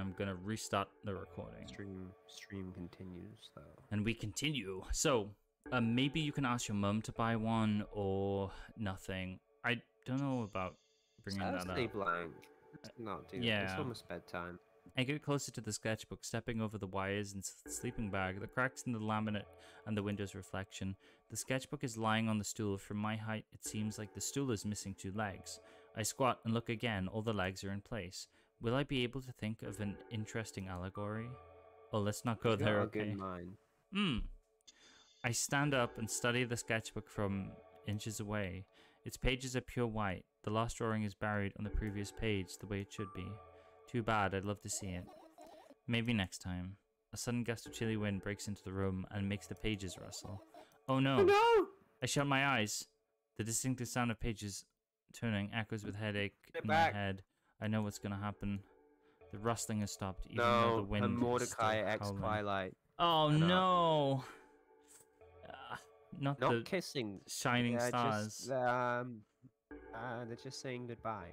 I'm gonna restart the recording. Stream continues though. And we continue. So maybe you can ask your mum to buy one or nothing. I don't know about bringing that up. Saturday blank. Not do that. Yeah. It's almost bedtime. I get closer to the sketchbook, stepping over the wires and sleeping bag, the cracks in the laminate and the window's reflection. The sketchbook is lying on the stool. From my height, it seems like the stool is missing two legs. I squat and look again. All the legs are in place. Will I be able to think of an interesting allegory? Oh, let's not go there, okay? I stand up and study the sketchbook from inches away. Its pages are pure white. The last drawing is buried on the previous page the way it should be. Too bad, I'd love to see it. Maybe next time. A sudden gust of chilly wind breaks into the room and makes the pages rustle. Oh no! Oh, no! I shut my eyes. The distinctive sound of pages turning echoes with headache in my head. I know what's gonna happen. The rustling has stopped, even though the wind is still howling. Mordecai X Twilight. Oh no! Not the kissing. Shining stars. Just, they're just saying goodbye.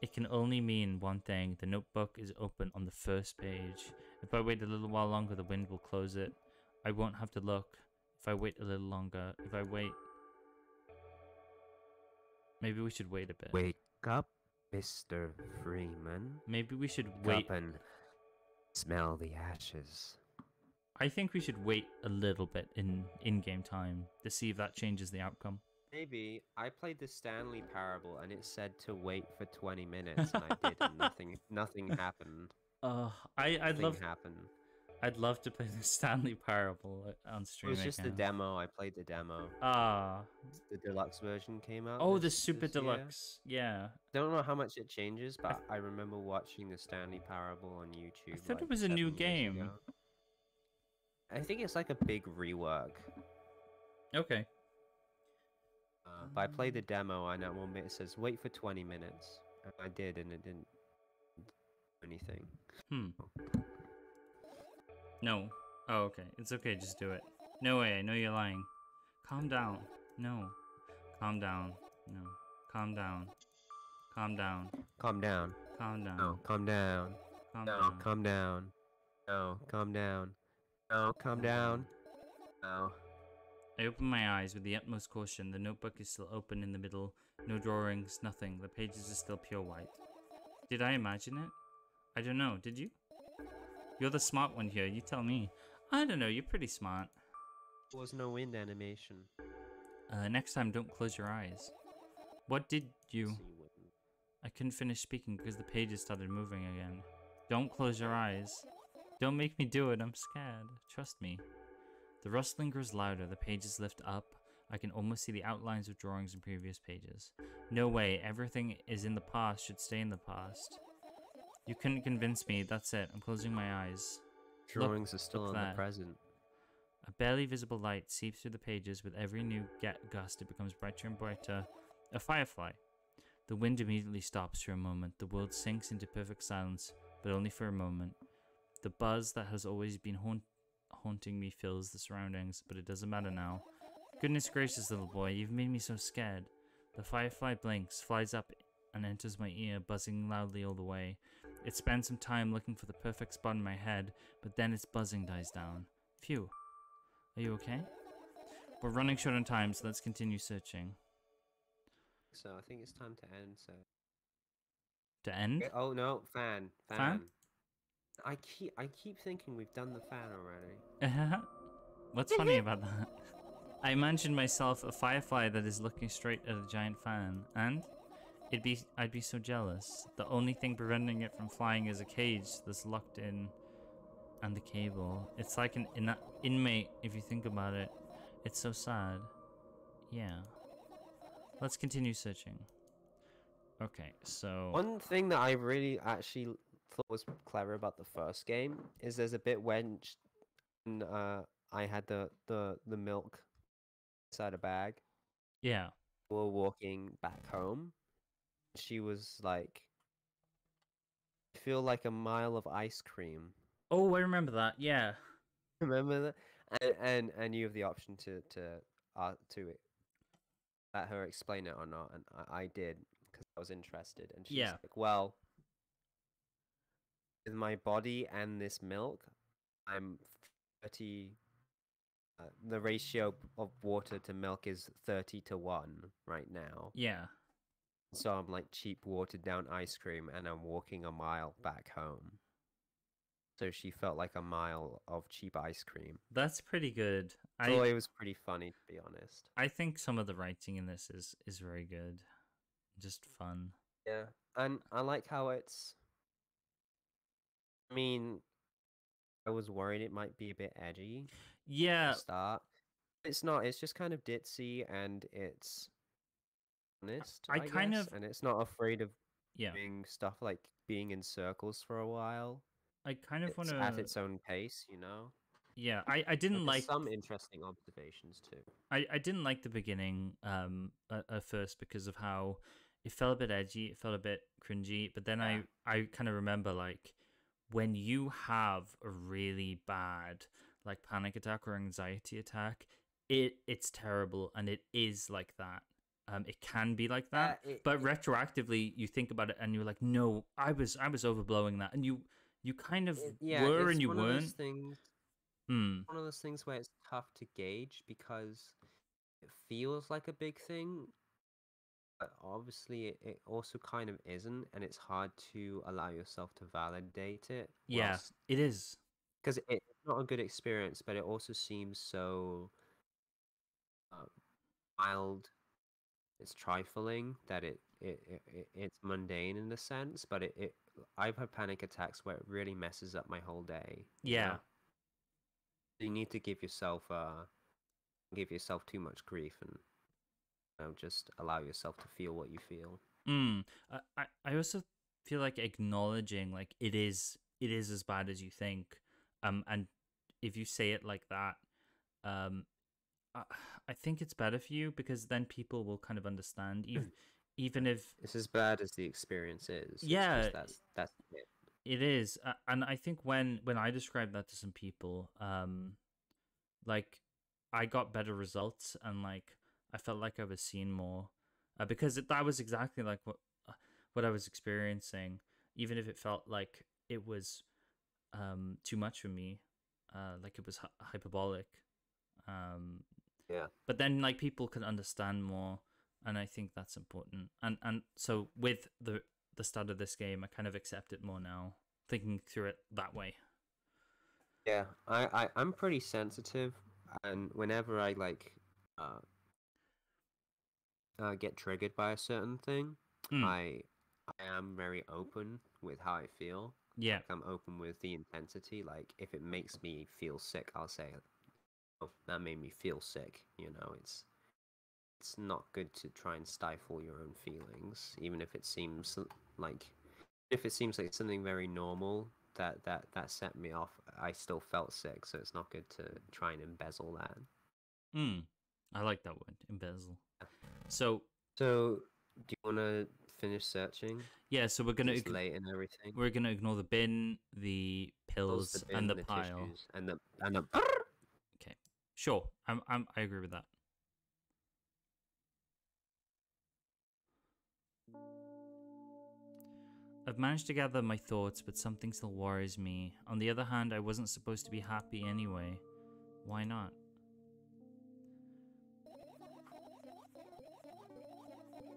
It can only mean one thing. The notebook is open on the first page. If I wait a little while longer, the wind will close it. I won't have to look. If I wait a little longer, if I wait... Maybe we should wait a bit. Wake up, Mr. Freeman. Maybe we should wait... Up and smell the ashes. I think we should wait a little bit in-game time to see if that changes the outcome. Maybe. I played The Stanley Parable and it said to wait for 20 minutes and I did and nothing happened. I'd love to play The Stanley Parable on stream. It was just the demo. I played the demo. The deluxe version came out. Oh, the super deluxe. Yeah. Don't know how much it changes, but I remember watching The Stanley Parable on YouTube. I thought like it was a new game. I think it's like a big rework. Okay. But I played the demo and at one minute it says, wait for 20 minutes. And I did, and it didn't do anything. No. Oh, okay. It's okay, just do it. No way, I know you're lying. Calm down. No. Calm down. No. Calm down. Calm down. Calm down. Calm down. No, calm down. Calm down. Calm down. No, calm down. No, calm down. No. I open my eyes with the utmost caution. The notebook is still open in the middle. No drawings, nothing. The pages are still pure white. Did I imagine it? I don't know. Did you? You're the smart one here. You tell me. I don't know. You're pretty smart. There was no wind animation. Next time, don't close your eyes. What did you... I couldn't finish speaking because the pages started moving again. Don't close your eyes. Don't make me do it. I'm scared. Trust me. The rustling grows louder, the pages lift up. I can almost see the outlines of drawings in previous pages. No way, everything is in the past should stay in the past. You couldn't convince me, that's it, I'm closing my eyes. Drawings are still in the present. A barely visible light seeps through the pages. With every new gust, it becomes brighter and brighter. A firefly. The wind immediately stops for a moment. The world sinks into perfect silence, but only for a moment. The buzz that has always been haunting me fills the surroundings, but it doesn't matter now. Goodness gracious, little boy, you've made me so scared. The firefly blinks, flies up, and enters my ear, buzzing loudly all the way. It spends some time looking for the perfect spot in my head, but then its buzzing dies down. Phew. Are you okay? We're running short on time, so let's continue searching. So I think it's time to end, so... To end? Oh no, fan. Fan? I keep thinking we've done the fan already. What's funny about that? I imagined myself a firefly that is looking straight at a giant fan, and I'd be so jealous. The only thing preventing it from flying is a cage that's locked in, and the cable. It's like an inmate if you think about it. It's so sad. Yeah. Let's continue searching. Okay, so one thing that I really actually thought was clever about the first game is there's a bit when I had the milk inside a bag. Yeah. We were walking back home. She was like, I feel like a mile of ice cream. Oh, I remember that. Yeah. Remember that? And you have the option to let her explain it or not, and I did because I was interested, and she's like, well. with my body and this milk, I'm 30. The ratio of water to milk is 30 to 1 right now. Yeah. So I'm like cheap watered down ice cream, and I'm walking a mile back home. So she felt like a mile of cheap ice cream. That's pretty good. Oh, it was pretty funny, to be honest. I think some of the writing in this is very good. Just fun. Yeah, and I like how it's... I mean, I was worried it might be a bit edgy. Yeah. To start. It's not. It's just kind of ditzy, and it's honest, I guess. And it's not afraid of doing stuff like being in circles for a while. I kind of want to... at its own pace, you know? Yeah, I didn't like... some interesting observations, too. I didn't like the beginning at first because of how it felt a bit edgy, it felt a bit cringy, but then I kind of remember, like, when you have a really bad, like, panic attack or anxiety attack, it's terrible, and it is like that. It can be like that, but retroactively, you think about it, and you're like, no, I was overblowing that, and you kind of were and you weren't. One of those things where it's tough to gauge because it feels like a big thing, but obviously it also kind of isn't, and it's hard to allow yourself to validate it. Yeah, it is. Because it's not a good experience, but it also seems so mild. It's trifling that it's mundane in a sense, but I've had panic attacks where it really messes up my whole day. Yeah. You know? You need to give yourself too much grief, and you know, just allow yourself to feel what you feel. I also feel like acknowledging, like, it is as bad as you think, and if you say it like that, I think it's better for you, because then people will kind of understand, even if it's as bad as the experience is. Yeah, that's it. It is, and I think when I described that to some people, like, I got better results, and like I felt like I was seen more, because that was exactly like what I was experiencing, even if it felt like it was too much for me, like it was hyperbolic. Yeah. But then, like, people can understand more, and I think that's important. And so with the start of this game, I kind of accept it more now, thinking through it that way. Yeah, I'm pretty sensitive, and whenever I like get triggered by a certain thing, I am very open with how I feel. Yeah, like, I'm open with the intensity. Like, if it makes me feel sick, I'll say, oh, that made me feel sick. You know, it's not good to try and stifle your own feelings, even if it seems like something very normal that set me off. I still felt sick, so it's not good to try and embezzle that. I like that word, embezzle. So do you want to finish searching? Yeah, so we're gonna late and everything. We're gonna ignore the bin, the pills, and the pile, and the okay, sure. I agree with that. I've managed to gather my thoughts, but something still worries me. On the other hand, I wasn't supposed to be happy anyway. Why not?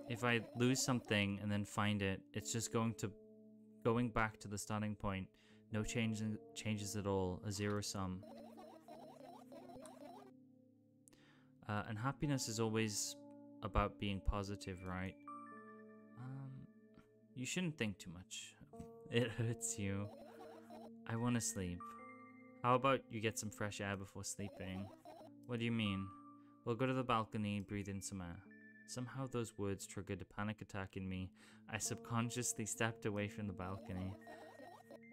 If I lose something and then find it, it's just going back to the starting point. No changes at all, a zero sum. And happiness is always about being positive, right? You shouldn't think too much. It hurts you. I want to sleep. How about you get some fresh air before sleeping? What do you mean? Well, go to the balcony and breathe in some air. Somehow those words triggered a panic attack in me. I subconsciously stepped away from the balcony.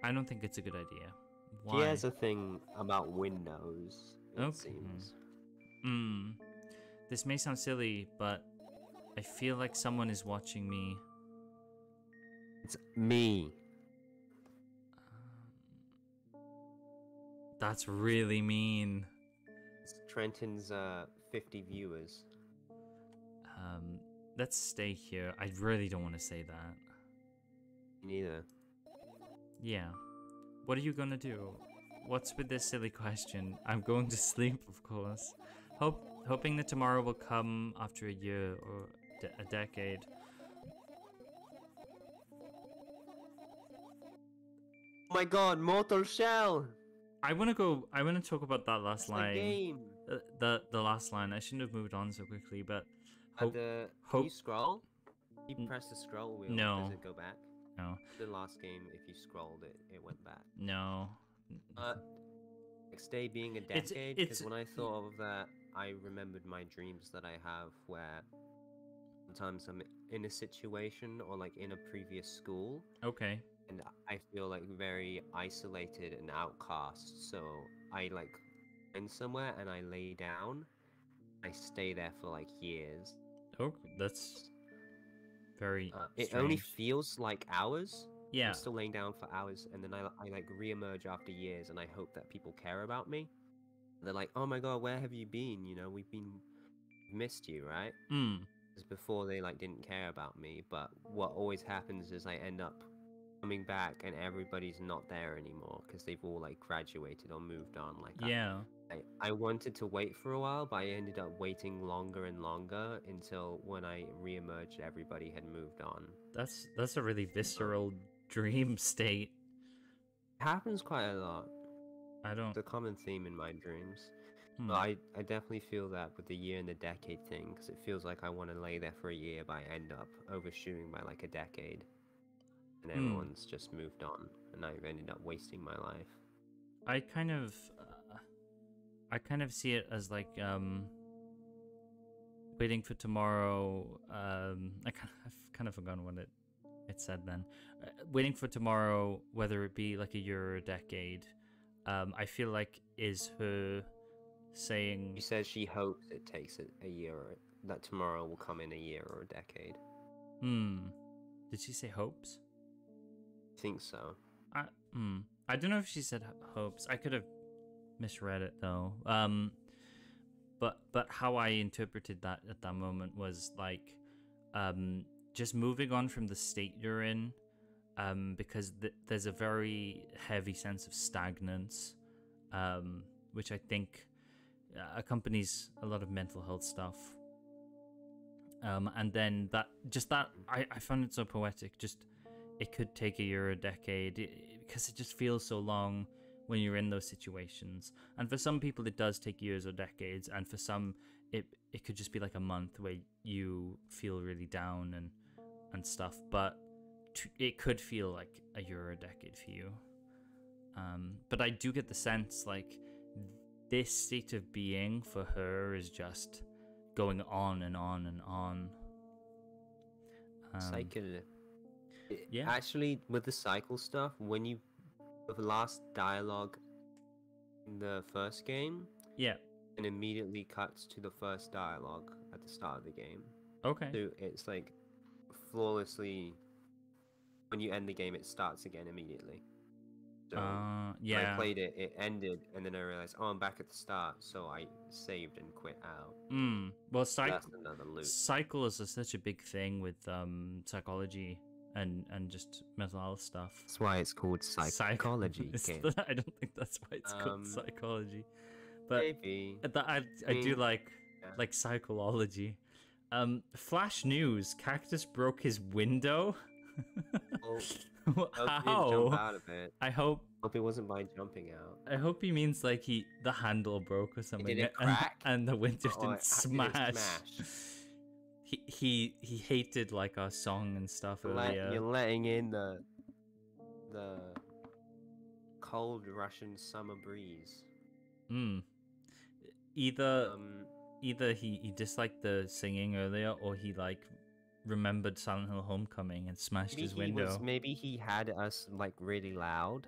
I don't think it's a good idea. Why? He has a thing about windows, it seems. This may sound silly, but I feel like someone is watching me. It's me. That's really mean. It's Trentin's 50 viewers. Let's stay here. I really don't want to say that. Me neither. Yeah. What are you gonna do? What's with this silly question? I'm going to sleep, of course. Hoping that tomorrow will come after a year or a decade. Oh my god, Mortal Shell! I wanna talk about that last line. The game. The last line. I shouldn't have moved on so quickly, but hope. Can you scroll? You press the scroll wheel. No. Does it go back? No. The last game, if you scrolled it, it went back. No. Next day being a decade, because when I thought of that, I remembered my dreams that I have where sometimes I'm in a situation or like in a previous school. Okay. And I feel like very isolated and outcast. So I like find somewhere and I lay down. I stay there for like years. Oh, that's very strange. It only feels like hours. Yeah. I'm still laying down for hours, and then I like reemerge after years, and I hope that people care about me. They're like, oh my god, where have you been? You know, we've missed you, right? Mm. Because before they like didn't care about me, but what always happens is I end up coming back and everybody's not there anymore because they've all like graduated or moved on. Like, yeah, I wanted to wait for a while, but I ended up waiting longer and longer until when I reemerged, everybody had moved on. That's a really visceral dream state. It happens quite a lot. It's a common theme in my dreams. But I definitely feel that with the year and the decade thing, because it feels like I want to lay there for a year, but I end up overshooting by like a decade. And everyone's just moved on, and I've ended up wasting my life. I kind of see it as like waiting for tomorrow. I've kind of forgotten what it said then. Waiting for tomorrow, whether it be like a year or a decade. I feel like is her saying. She says she hopes it takes a year, or that tomorrow will come in a year or a decade. Hmm. Did she say hopes? Think so. I don't know if she said hopes. I could have misread it though. But how I interpreted that at that moment was like just moving on from the state you're in, because there's a very heavy sense of stagnance, which I think accompanies a lot of mental health stuff. And then I found it so poetic. Just it could take a year or a decade, because it just feels so long when you're in those situations. And for some people it does take years or decades, and for some it could just be like a month where you feel really down and stuff, but it could feel like a year or a decade for you. But I do get the sense like this state of being for her is just going on and on and on. Cycle. Yeah. Actually, with the cycle stuff, when you with the last dialogue in the first game, yeah, and immediately cuts to the first dialogue at the start of the game. Okay. So it's like flawlessly. When you end the game, it starts again immediately. So yeah. I played it. It ended, and then I realized, oh, I'm back at the start. So I saved and quit out. Well, cycle is such a big thing with psychology. And just mental health stuff. That's why it's called psychology. I don't think that's why it's called psychology, but maybe. I do like psychology. Flash news: Cactus broke his window. Oh, how? Jump out of it. I hope it wasn't by jumping out. I hope he means like the handle broke or something. Did it crack? And the window didn't smash. He hated like our song and stuff earlier. You're letting in the cold Russian summer breeze. Either he disliked the singing earlier, or he like remembered Silent Hill Homecoming and smashed his window. Maybe he had us like really loud.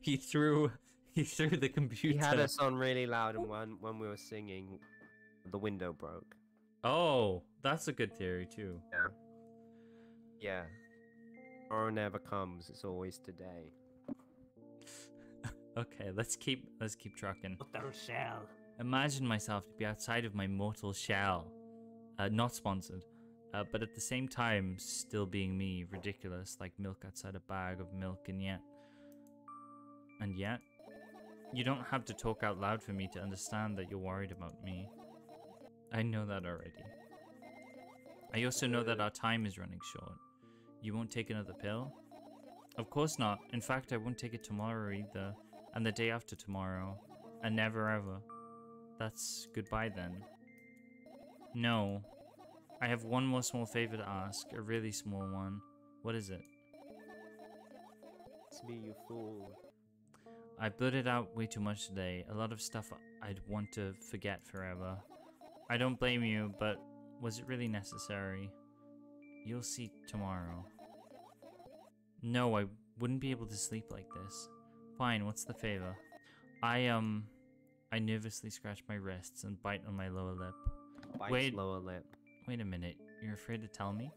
He threw the computer. He had us on really loud, and when we were singing, the window broke. Oh, that's a good theory too. Yeah. Yeah. Tomorrow never comes, it's always today. Okay, let's keep trucking. Mortal Shell. Imagine myself to be outside of my mortal shell. Not sponsored. But at the same time still being me, ridiculous, like milk outside a bag of milk, and yet And yet, you don't have to talk out loud for me to understand that you're worried about me. I know that already. I also know that our time is running short. You won't take another pill? Of course not. In fact, I won't take it tomorrow either. And the day after tomorrow. And never ever. That's goodbye then. No. I have one more small favor to ask. A really small one. What is it? It's me, you fool. I blurted out way too much today. A lot of stuff I'd want to forget forever. I don't blame you, but was it really necessary? You'll see tomorrow. No, I wouldn't be able to sleep like this. Fine, what's the favor? I nervously scratch my wrists and bite on my lower lip. Wait a minute, you're afraid to tell me?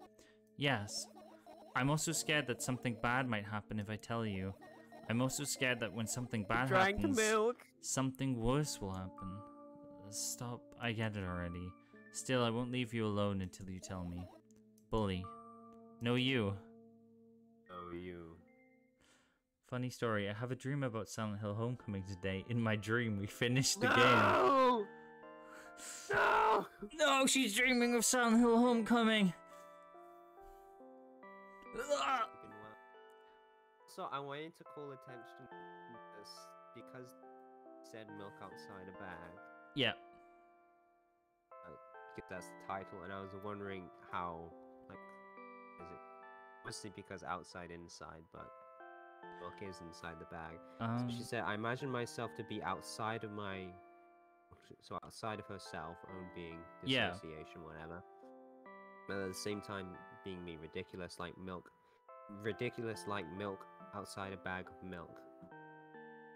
Yes. I'm also scared that something bad might happen if I tell you. I'm also scared that when something bad happens, something worse will happen. Stop, I get it already. Still, I won't leave you alone until you tell me. Bully. No, you. Oh, you. Funny story, I have a dream about Silent Hill Homecoming today. In my dream, we finished the game. No! No, she's dreaming of Silent Hill Homecoming! So, I wanted to call attention to this because it said Milk Outside a Bag. Yeah. Because that's the title, and I was wondering how, like, is it? Mostly because outside, inside, but milk is inside the bag. So she said, I imagine myself to be outside of my, so outside of herself, own being, dissociation, whatever. But at the same time, being me, ridiculous like milk outside a bag of milk.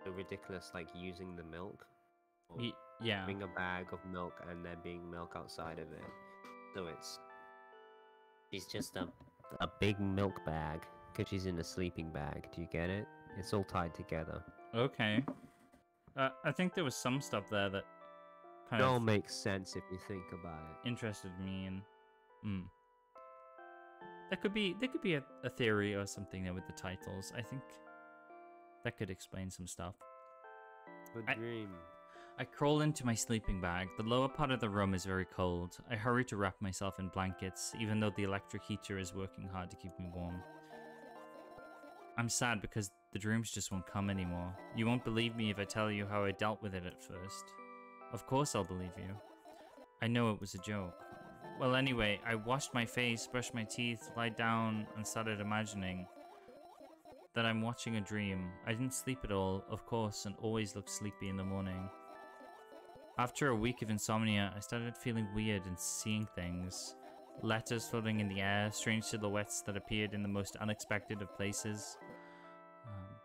So ridiculous like using the milk. Yeah. Having a bag of milk and there being milk outside of it. So she's just a big milk bag because she's in a sleeping bag. Do you get it? It's all tied together. Okay. I think there was some stuff there that kind of all makes sense if you think about it. Interested me and there could be a theory or something there with the titles. I think that could explain some stuff. The dream. I crawl into my sleeping bag. The lower part of the room is very cold. I hurry to wrap myself in blankets, even though the electric heater is working hard to keep me warm. I'm sad because the dreams just won't come anymore. You won't believe me if I tell you how I dealt with it at first. Of course I'll believe you. I know it was a joke. Well, anyway, I washed my face, brushed my teeth, lied down, and started imagining that I'm watching a dream. I didn't sleep at all, of course, and always looked sleepy in the morning. After a week of insomnia, I started feeling weird and seeing things. Letters floating in the air, strange silhouettes that appeared in the most unexpected of places.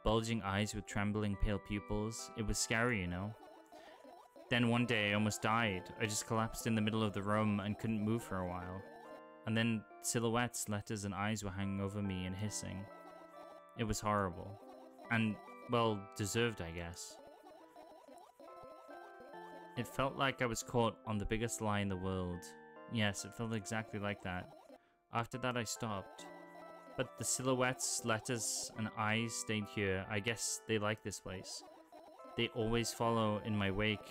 Bulging eyes with trembling pale pupils. It was scary, you know. Then one day I almost died. I just collapsed in the middle of the room and couldn't move for a while. And then silhouettes, letters, and eyes were hanging over me and hissing. It was horrible. And, well, deserved, I guess. It felt like I was caught on the biggest lie in the world. Yes, it felt exactly like that. After that, I stopped. But the silhouettes, letters, and eyes stayed here. I guess they like this place. They always follow in my wake,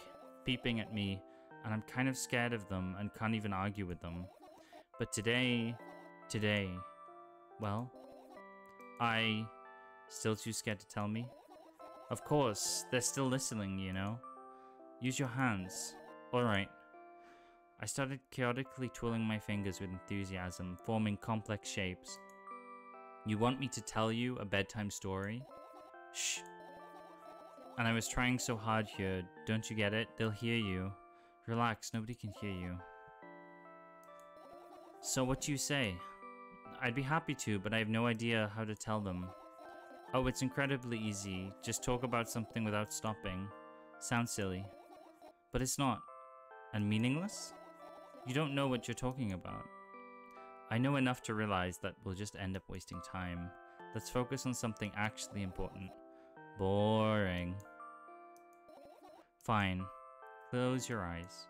peeping at me, and I'm kind of scared of them and can't even argue with them. But today, well, I... Still too scared to tell me? Of course, they're still listening, you know? Use your hands. Alright. I started chaotically twirling my fingers with enthusiasm, forming complex shapes. You want me to tell you a bedtime story? Shh. And I was trying so hard here. Don't you get it? They'll hear you. Relax, nobody can hear you. So what do you say? I'd be happy to, but I have no idea how to tell them. Oh, it's incredibly easy. Just talk about something without stopping. Sounds silly. But it's not. And meaningless? You don't know what you're talking about. I know enough to realize that we'll just end up wasting time. Let's focus on something actually important. Boring. Fine. Close your eyes.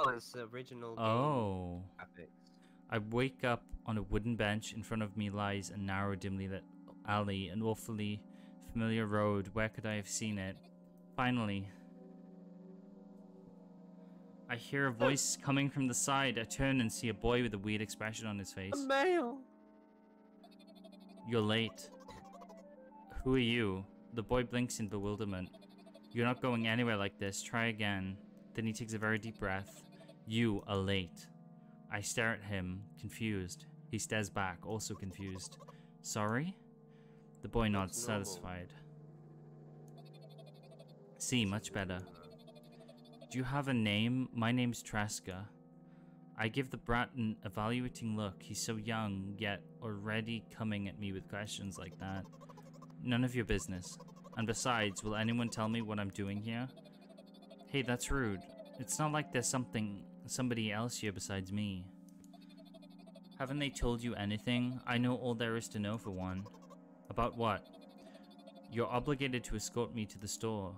Oh, has original game graphics. I wake up on a wooden bench. In front of me lies a narrow, dimly lit alley, an awfully familiar road. Where could I have seen it? Finally, I hear a voice coming from the side. I turn and see a boy with a weird expression on his face. A male. You're late. Who are you? The boy blinks in bewilderment. You're not going anywhere like this. Try again. Then he takes a very deep breath. You are late. I stare at him, confused. He stares back, also confused. Sorry? The boy nods, satisfied. See, much better. Do you have a name? My name's Traska. I give the brat an evaluating look. He's so young, yet already coming at me with questions like that. None of your business. And besides, will anyone tell me what I'm doing here? Hey, that's rude. It's not like there's somebody else here besides me. Haven't they told you anything? I know all there is to know for one. About what? You're obligated to escort me to the store.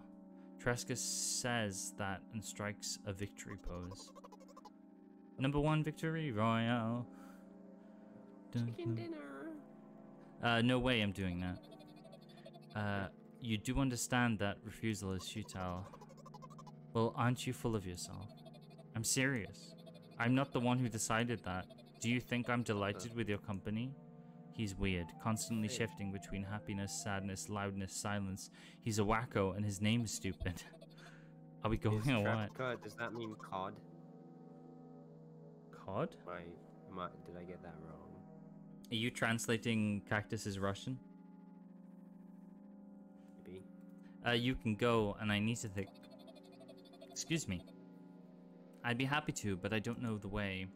Traska says that and strikes a victory pose. #1 victory royale. Chicken dinner. No way I'm doing that. You do understand that refusal is futile. Well, aren't you full of yourself? I'm serious. I'm not the one who decided that. Do you think I'm delighted with your company? He's weird, constantly shifting between happiness, sadness, loudness, silence. He's a wacko and his name is stupid. Are we going or what? Does that mean cod? Cod? Did I get that wrong? Are you translating Cactus's Russian? Maybe. You can go and I need to think. Excuse me. I'd be happy to, but I don't know the way.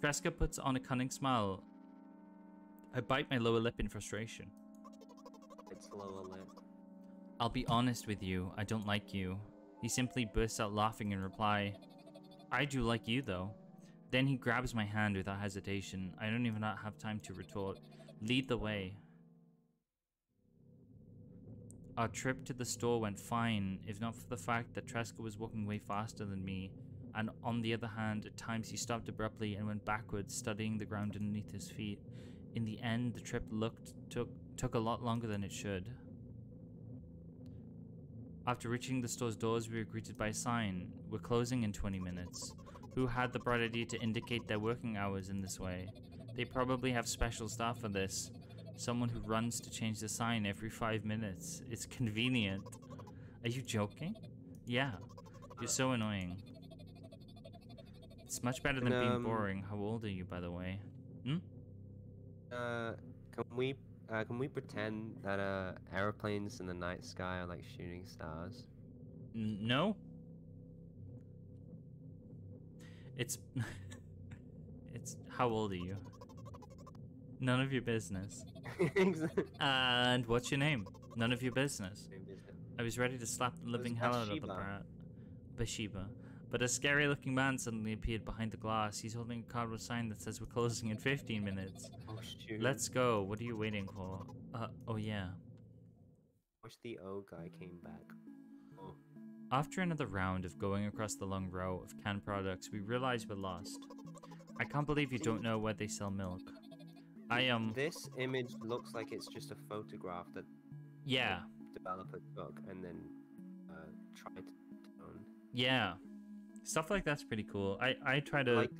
Traska puts on a cunning smile. I bite my lower lip in frustration. It's lower lip. I'll be honest with you, I don't like you. He simply bursts out laughing in reply. I do like you though. Then he grabs my hand without hesitation. I don't even have time to retort. Lead the way. Our trip to the store went fine, if not for the fact that Traska was walking way faster than me. And on the other hand, at times he stopped abruptly and went backwards, studying the ground underneath his feet. In the end, the trip took a lot longer than it should. After reaching the store's doors, we were greeted by a sign. We're closing in 20 minutes. Who had the bright idea to indicate their working hours in this way? They probably have special staff for this. Someone who runs to change the sign every 5 minutes. It's convenient. Are you joking? Yeah. You're so annoying. It's much better than being boring. How old are you, by the way? Hmm? Can we pretend that airplanes in the night sky are like shooting stars? No. It's how old are you? None of your business. And what's your name? None of your business. I was ready to slap the living hell out of the brat. Bathsheba. But a scary-looking man suddenly appeared behind the glass. He's holding a cardboard sign that says we're closing in 15 minutes. Oh, shoot. Let's go. What are you waiting for? Oh yeah. Watch the old guy came back. Oh. After another round of going across the long row of canned products, we realize we're lost. I can't believe you don't know where they sell milk. This image looks like it's just a photograph that... Yeah. The developer took and then tried to... Yeah. Stuff like that's pretty cool. I try to like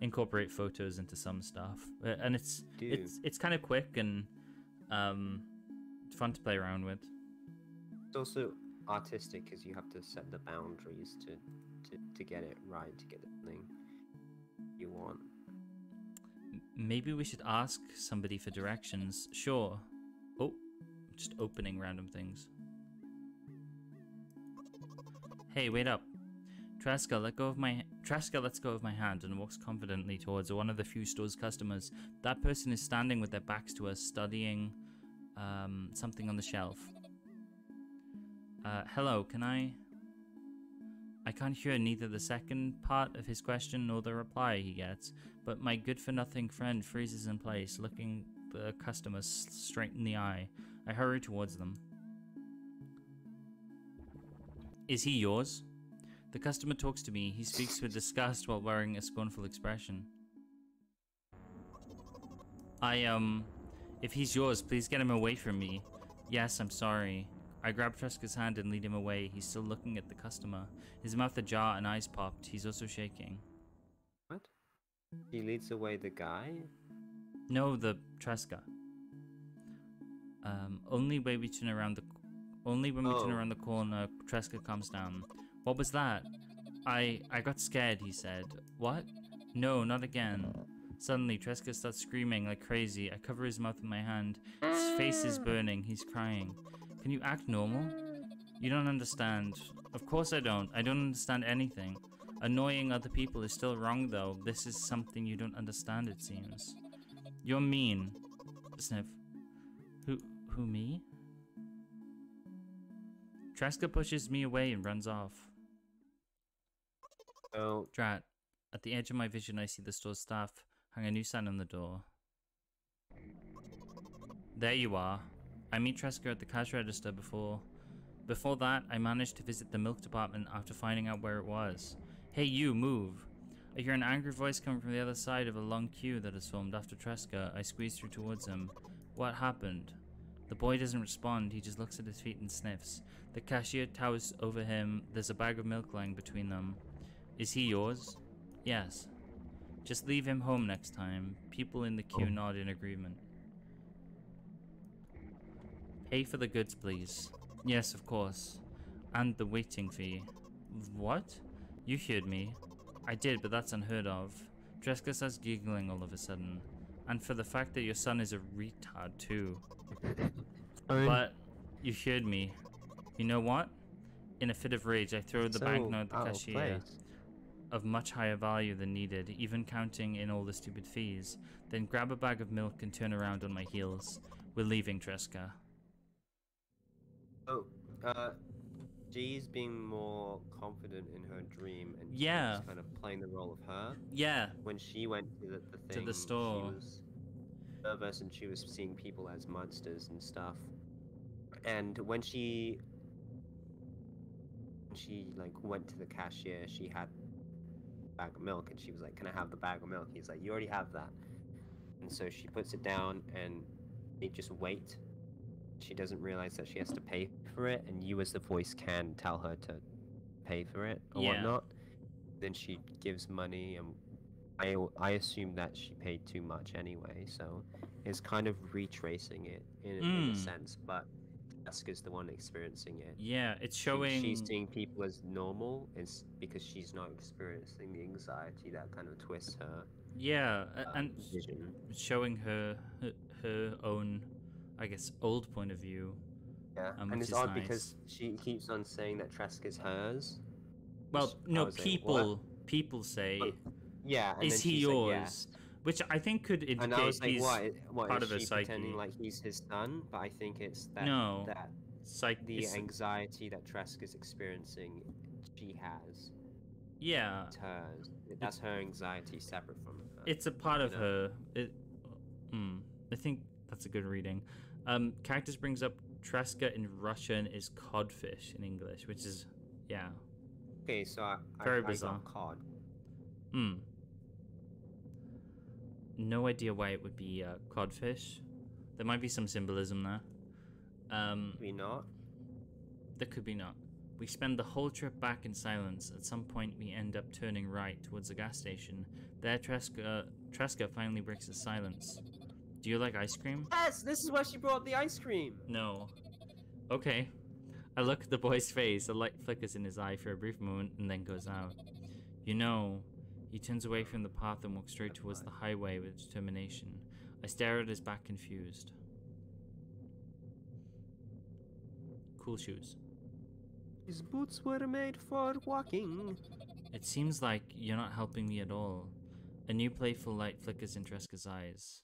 incorporate photos into some stuff, and it's kind of quick and fun to play around with. It's also artistic because you have to set the boundaries to get it right, to get the thing you want. Maybe we should ask somebody for directions. Sure. Oh, just opening random things. Hey, wait up. Traska lets go of my hand and walks confidently towards one of the few store's customers. That person is standing with their backs to us, studying something on the shelf. Hello, can I... I can't hear neither the second part of his question nor the reply he gets, but my good-for-nothing friend freezes in place, looking the customer straight in the eye. I hurry towards them. Is he yours? The customer talks to me. He speaks with disgust while wearing a scornful expression. If he's yours, please get him away from me. Yes, I'm sorry. I grab Tresca's hand and lead him away. He's still looking at the customer. His mouth ajar and eyes popped. He's also shaking. What? He leads away the guy? No, the Tresca. Only when we turn around the corner, Tresca comes down. What was that? I got scared, he said. What? No, not again. Suddenly, Tresca starts screaming like crazy. I cover his mouth with my hand. His face is burning. He's crying. Can you act normal? You don't understand. Of course I don't. I don't understand anything. Annoying other people is still wrong, though. This is something you don't understand, it seems. You're mean. Sniff. Who, me? Tresca pushes me away and runs off. Oh. Drat. At the edge of my vision, I see the store staff hang a new sign on the door. There you are. I meet Tresca at the cash register before that, I managed to visit the milk department after finding out where it was. Hey you, move! I hear an angry voice coming from the other side of a long queue that has formed after Tresca. I squeeze through towards him. What happened? The boy doesn't respond, he just looks at his feet and sniffs. The cashier towers over him. There's a bag of milk lying between them. Is he yours? Yes. Just leave him home next time. People in the queue nod in agreement. Pay for the goods, please. Yes, of course. And the waiting fee. What? You heard me. I did, but that's unheard of. Tresca starts giggling all of a sudden. And for the fact that your son is a retard, too. But you heard me. You know what? In a fit of rage, I throw the banknote at the cashier. Of much higher value than needed, even counting in all the stupid fees. Then grab a bag of milk and turn around on my heels. We're leaving, Tresca. Oh, she's being more confident in her dream and yeah, kind of playing the role of her. Yeah. When she went to the thing, to the store, she was nervous and she was seeing people as monsters and stuff. And when she like went to the cashier, she had a bag of milk and she was like, "Can I have the bag of milk?" He's like, "You already have that." And so she puts it down and they just wait. She doesn't realize that she has to pay for it, and you as the voice can tell her to pay for it or whatnot. Then she gives money, and I assume that she paid too much anyway, so it's kind of retracing it in a sense, but Tresca's the one experiencing it. Yeah, it's showing... She's seeing people as normal, it's because she's not experiencing the anxiety that kind of twists her and vision. Showing her own... I guess old point of view. Yeah, and it's odd because she keeps on saying that Tresca is hers. Well, no, people say, is he yours? Which I think could indicate he's part of a psyche. Pretending like he's his son, but I think it's that the anxiety that Tresca's experiencing, she has. Yeah, it's hers. That's her anxiety, separate from her. It's a part of her. I think. That's a good reading. Cactus brings up Tresca in Russian is codfish in English, which is, okay, so very bizarre. I got cod. No idea why it would be codfish. There might be some symbolism there. Maybe not. There could be not. We spend the whole trip back in silence. At some point, we end up turning right towards the gas station. There, Tresca finally breaks the silence. Do you like ice cream? Yes, this is why she brought up the ice cream. No. Okay. I look at the boy's face. The light flickers in his eye for a brief moment and then goes out. You know, he turns away from the path and walks straight towards the highway with determination. I stare at his back, confused. Cool shoes. His boots were made for walking. It seems like you're not helping me at all. A new playful light flickers in Tresca's eyes.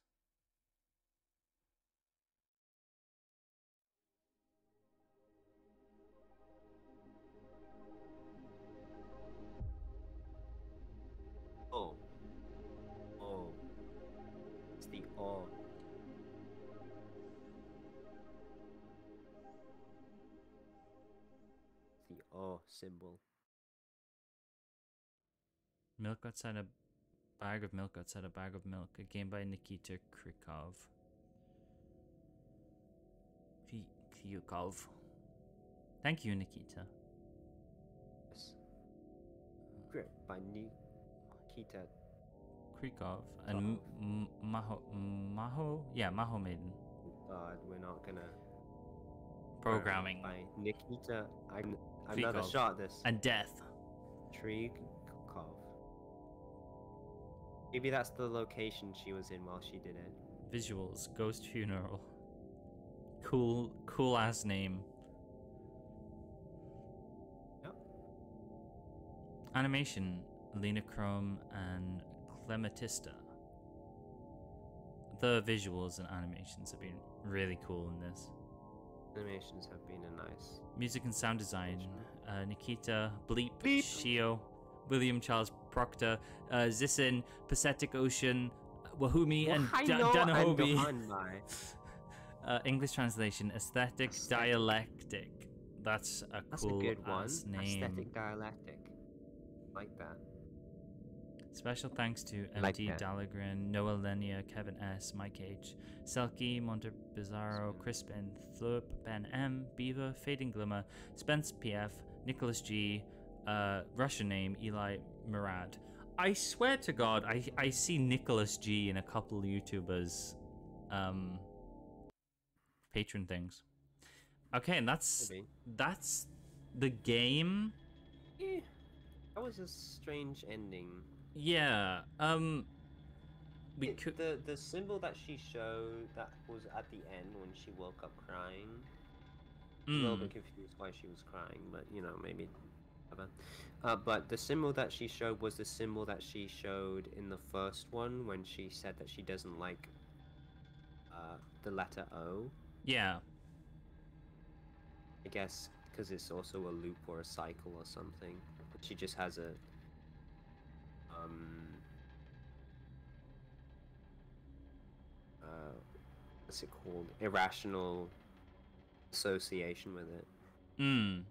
The symbol. Milk Outside a Bag of Milk Outside a Bag of Milk, a game by Nikita Kryukov. Thank you, Nikita. Yes. Script by Nikita Kryukov and Maho Maiden. We're not gonna programming by Nikita. I'm not a shot at this. And Death. Kryukov. Maybe that's the location she was in while she did it. Visuals, Ghost Funeral. Cool ass name. Yep. Animation, Lena Chrome and Clematista. The visuals and animations have been really cool in this. Animations have been a nice. Music and sound design, Nikita, Bleep, Shio, William Charles Proctor, Zissin, Pacific Ocean, Wahumi, and Danahobi. English translation, Aesthetic Dialectic. That's a cool ass name. Aesthetic Dialectic. Like that. Special thanks to MD Dahlgren, Noah Lenia, Kevin S, Mike H, Selkie, Monte Bizarro, Crispin, Flurp, Ben M, Beaver, Fading Glimmer, Spence PF, Nicholas G, Russian name, Eli Murad. I swear to God, I see Nicholas G in a couple YouTubers patron things. Okay, and that's the game. Yeah. That was a strange ending. Yeah. The symbol that she showed that was at the end when she woke up crying. A little bit confused why she was crying, but you know, maybe whatever. But the symbol that she showed was the symbol that she showed in the first one when she said that she doesn't like the letter O. Yeah. I guess because it's also a loop or a cycle or something. But she just has a what's it called? Irrational association with it.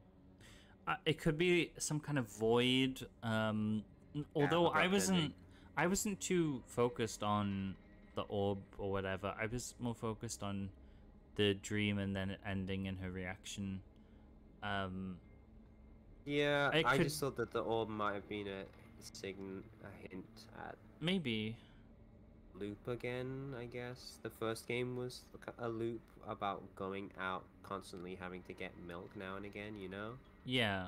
It could be some kind of void. Although I wasn't too focused on the orb or whatever. I was more focused on the dream and then it ending and her reaction. Yeah, I just thought that the orb might have been a hint at maybe loop again. I guess the first game was a loop about going out constantly, having to get milk now and again, you know. Yeah.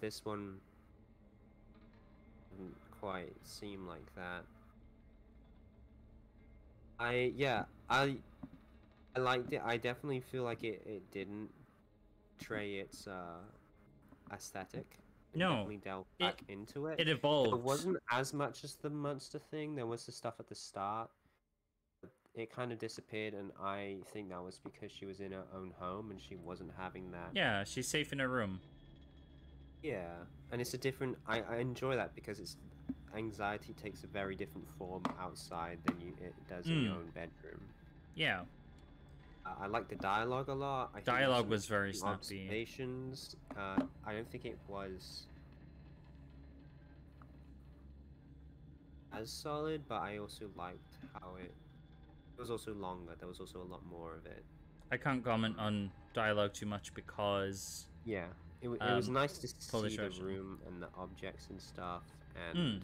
This one didn't quite seem like that. I liked it. I definitely feel like it didn't portray its aesthetic. No, definitely delved back into it. It evolved. It wasn't as much as the monster thing. There was the stuff at the start. It kind of disappeared, and I think that was because she was in her own home and she wasn't having that. Yeah, she's safe in her room. Yeah, and it's a different. I enjoy that because it's anxiety takes a very different form outside than it does in your own bedroom. Yeah. I like the dialogue a lot. Dialogue was very snappy. Observations. I don't think it was as solid, but I also liked how it was also longer. There was also a lot more of it. I can't comment on dialogue too much because yeah, it was nice to see the room and the objects and stuff, and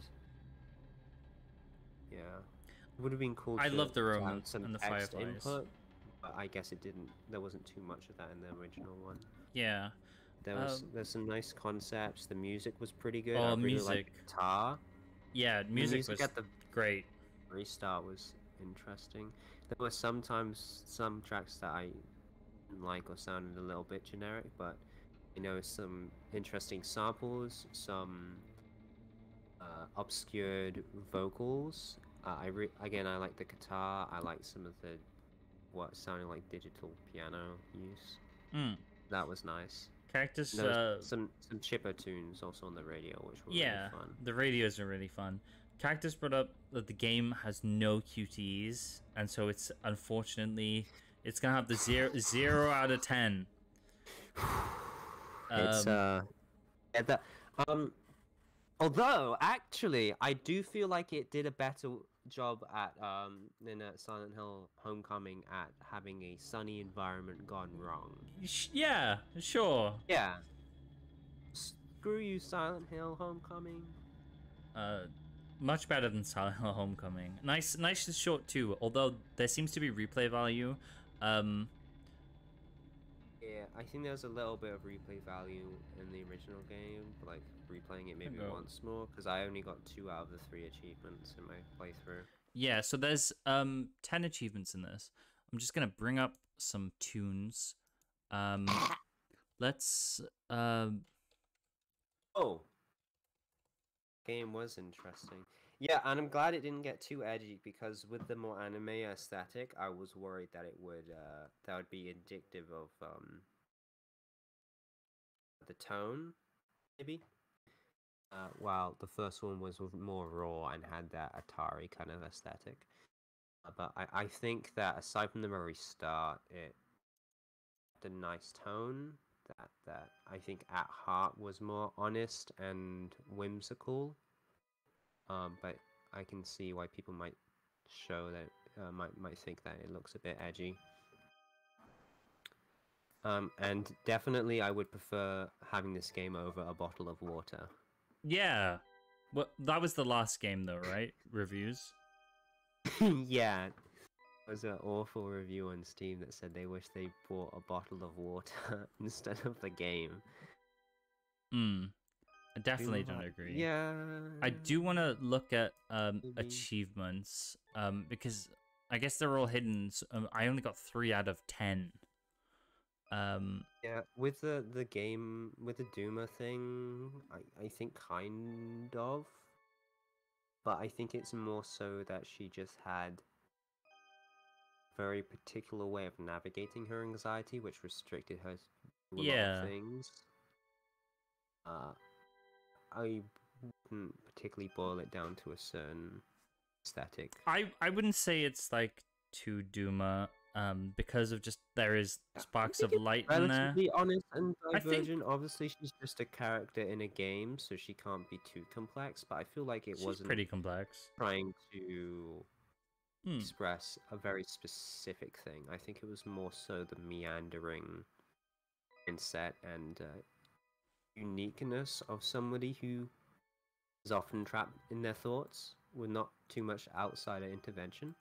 yeah, it would have been cool. I love the room and the fireflies. But I guess it didn't. There wasn't too much of that in the original one. Yeah, there was. There's some nice concepts. The music was pretty good. Oh, I really liked guitar. Yeah, music was at the great. Very start was interesting. There were sometimes some tracks that I didn't like or sounded a little bit generic, but you know, some interesting samples, some obscured vocals. I like the guitar. I like some of the. What sounded like digital piano use. That was nice. Characters, some chipper tunes also on the radio, which were really fun. The radios are really fun. Characters brought up that the game has no QTEs, and so it's unfortunately it's gonna have the zero out of 10. It's yeah, that Although, actually, I do feel like it did a better job at than at Silent Hill Homecoming at having a sunny environment gone wrong. Yeah, sure. Yeah. Screw you, Silent Hill Homecoming. Much better than Silent Hill Homecoming. Nice and short too. Although there seems to be replay value. Yeah, I think there's a little bit of replay value in the original game, but like replaying it maybe once more, because I only got 2 out of the 3 achievements in my playthrough. Yeah, so there's 10 achievements in this. I'm just gonna bring up some tunes. Let's. Oh, game was interesting. Yeah, and I'm glad it didn't get too edgy, because with the more anime aesthetic, I was worried that it would that would be indicative of the tone, maybe. While the first one was more raw and had that Atari kind of aesthetic, but I think that aside from the very start, it had a nice tone that I think at heart was more honest and whimsical. But I can see why people might show that might think that it looks a bit edgy. And definitely, I would prefer having this game over a bottle of water. Yeah, well, that was the last game, though, right? Reviews. Yeah, there was an awful review on Steam that said they wish they bought a bottle of water instead of the game. Hmm. I definitely don't agree. Yeah. I do want to look at achievements because I guess they're all hidden. So, I only got 3 out of 10. Yeah, with the game, with the Duma thing, I think kind of. But I think it's more so that she just had a very particular way of navigating her anxiety, which restricted her to a lot of things. I wouldn't particularly boil it down to a certain aesthetic. I wouldn't say it's like too Duma, because of just there is sparks of light in there. Relatively honest and divergent. Obviously, she's just a character in a game, so she can't be too complex. But I feel like it wasn't pretty complex. Trying to express a very specific thing. I think it was more so the meandering mindset and. Uniqueness of somebody who is often trapped in their thoughts with not too much outsider intervention.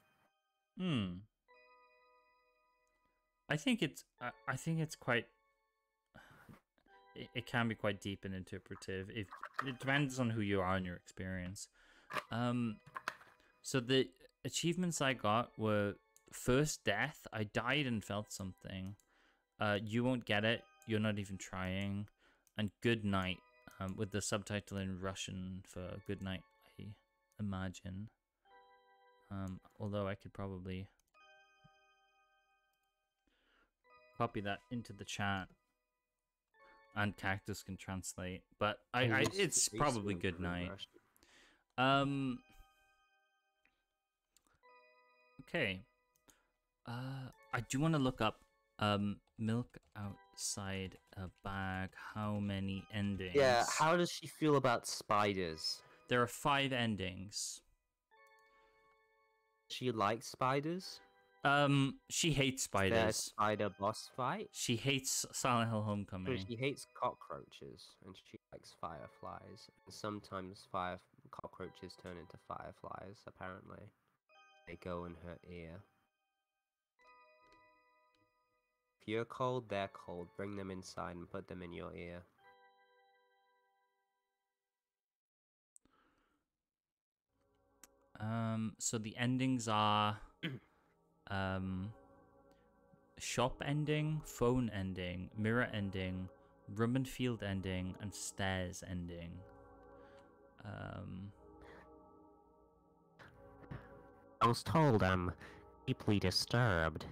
Hmm. I think it's quite. It can be quite deep and interpretive. If it depends on who you are and your experience. So the achievements I got were first death. I died and felt something. You won't get it. You're not even trying. And good night, with the subtitle in Russian for good night, I imagine. Although I could probably copy that into the chat, and Cactus can translate. But it's probably good night. Okay. I do want to look up. Milk Outside a Bag, how many endings? Yeah, how does she feel about spiders? There are 5 endings. She likes spiders? She hates spiders. There's a spider boss fight? She hates Silent Hill Homecoming. She hates cockroaches, and she likes fireflies. Sometimes cockroaches turn into fireflies, apparently. They go in her ear. If you're cold, they're cold. Bring them inside and put them in your ear. So the endings are... shop ending, phone ending, mirror ending, room and field ending, and stairs ending. I was told I'm deeply disturbed.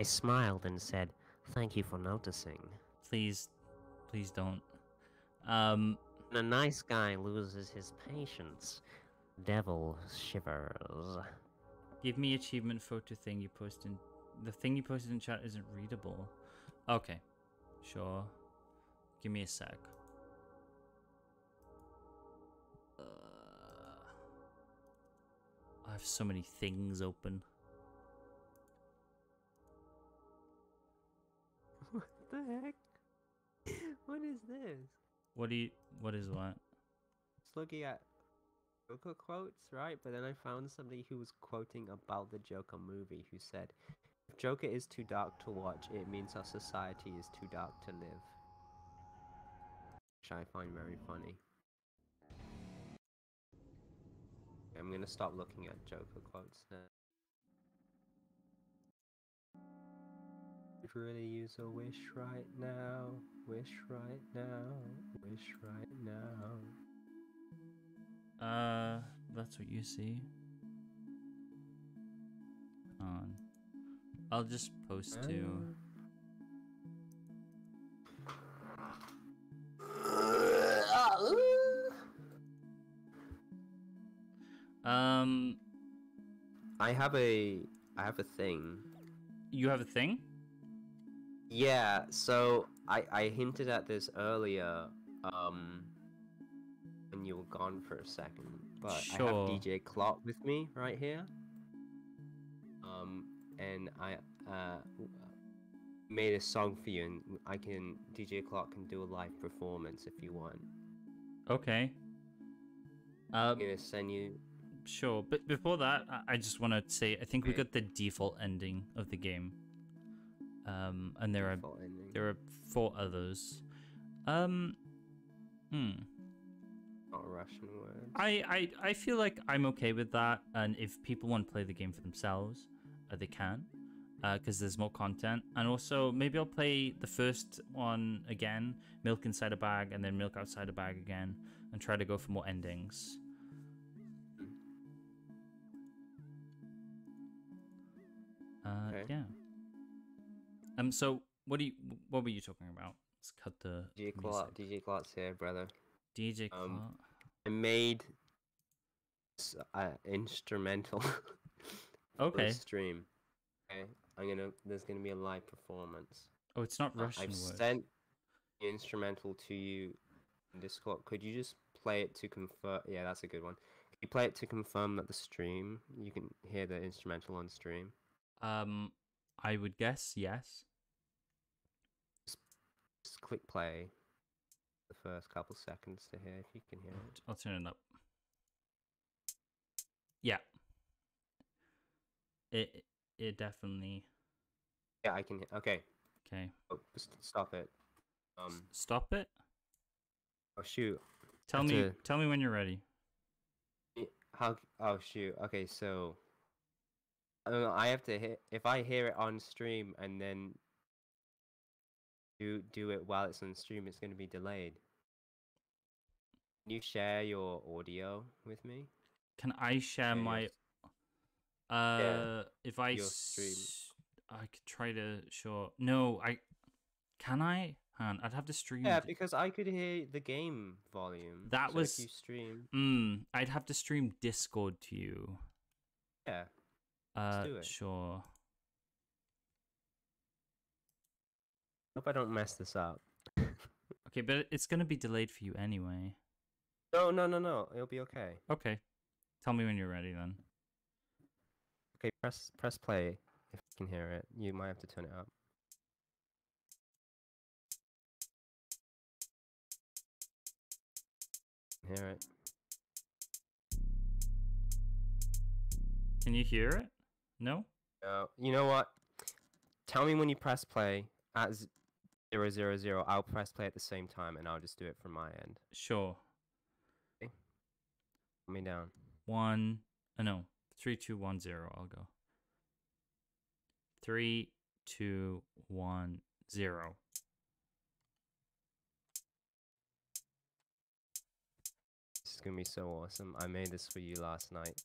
I smiled and said, "Thank you for noticing." Please don't. A nice guy loses his patience. Devil shivers. Give me achievement photo thing you posted. The thing you posted in chat isn't readable. Okay, sure. Give me a sec. I have so many things open. What the heck? What is this? What is what? It's looking at Joker quotes, right? But then I found somebody who was quoting about the Joker movie who said, if Joker is too dark to watch, it means our society is too dark to live. Which I find very funny. I'm gonna stop looking at Joker quotes now. Could really use a wish right now, wish right now, wish right now. That's what you see. On. I'll just post to. I have a thing. You have a thing? Yeah, so I hinted at this earlier, when you were gone for a second, but sure. I have DJ Clot with me right here, and I made a song for you, and DJ Clot can do a live performance if you want. Okay. I'm gonna send you. Sure, but before that, I just want to say I think we got the default ending of the game. And there are four others. Not Russian words. I feel like I'm okay with that, and if people want to play the game for themselves, they can, because there's more content. And also, maybe I'll play the first one again, Milk Inside a Bag, and then Milk Outside a Bag again, and try to go for more endings. Okay. Yeah. So what were you talking about? Let's cut the DJ Clark's here, brother. DJ Clark. I made instrumental. Okay. For the stream. Okay. There's gonna be a live performance. Oh, it's not Russian. I've sent the instrumental to you in Discord. Could you just play it to confirm? Yeah, that's a good one. Could you play it to confirm that the stream? You can hear the instrumental on stream. I would guess yes. Just click play the first couple seconds to hear if you can hear it. I'll turn it up. Yeah. It definitely. Yeah, I can hear. Okay. Okay. Oh, just stop it. Stop it? Oh shoot. Tell me when you're ready. How? Oh shoot. Okay, so. I have to hear, if I hear it on stream and then do it while it's on stream, it's going to be delayed. Can you share your audio with me? Can I share my... if I... Your stream. I could try to... Sure. No, I... Can I? I'd have to stream. Yeah, because I could hear the game volume. That so was... If you stream... I'd have to stream Discord to you. Yeah. Let's do it. Sure. Hope I don't mess this up. Okay, but it's gonna be delayed for you anyway. No. It'll be okay. Okay. Tell me when you're ready then. Okay, press play if you can hear it. You might have to turn it up. Hear it. Can you hear it? No? No. You know what? Tell me when you press play at 000. I'll press play at the same time, and I'll just do it from my end. Sure. Okay. Put me down. 3, 2, 1, 0. I'll go. 3, 2, 1, 0. This is gonna be so awesome. I made this for you last night,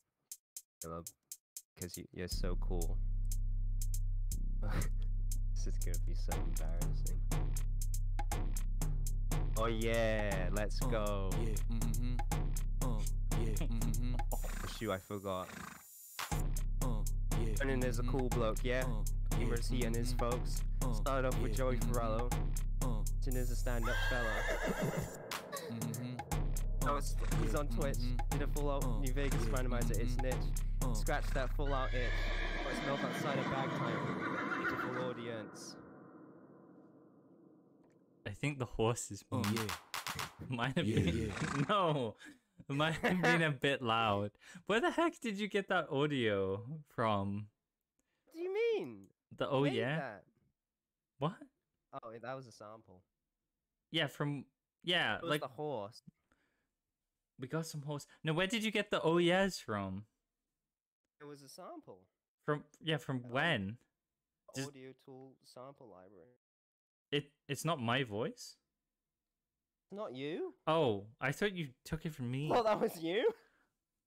Philip. Because you're so cool. This is gonna be so embarrassing. Oh yeah, let's go. Yeah, yeah, oh shoot, I forgot. Yeah, and there's a cool bloke, yeah? Humorous he and his folks. Started off with Joey Farrello. Then there's a stand-up fella. No, it's, he's on Twitch. Did a full-out New Vegas randomizer. It's niche. Scratch that full-out itch. But it's Milk Outside a Bag time. Beautiful audience. I think the horse is might have been a bit loud. Where the heck did you get that audio from? What do you mean? The oh yeah. That. What? Oh, that was a sample. Yeah, from yeah, it was like the horse. We got some horse. No, where did you get the oh yeahs from? It was a sample. From yeah, from when? Audio tool sample library. It's not my voice. Not you? Oh, I thought you took it from me. Well, that was you?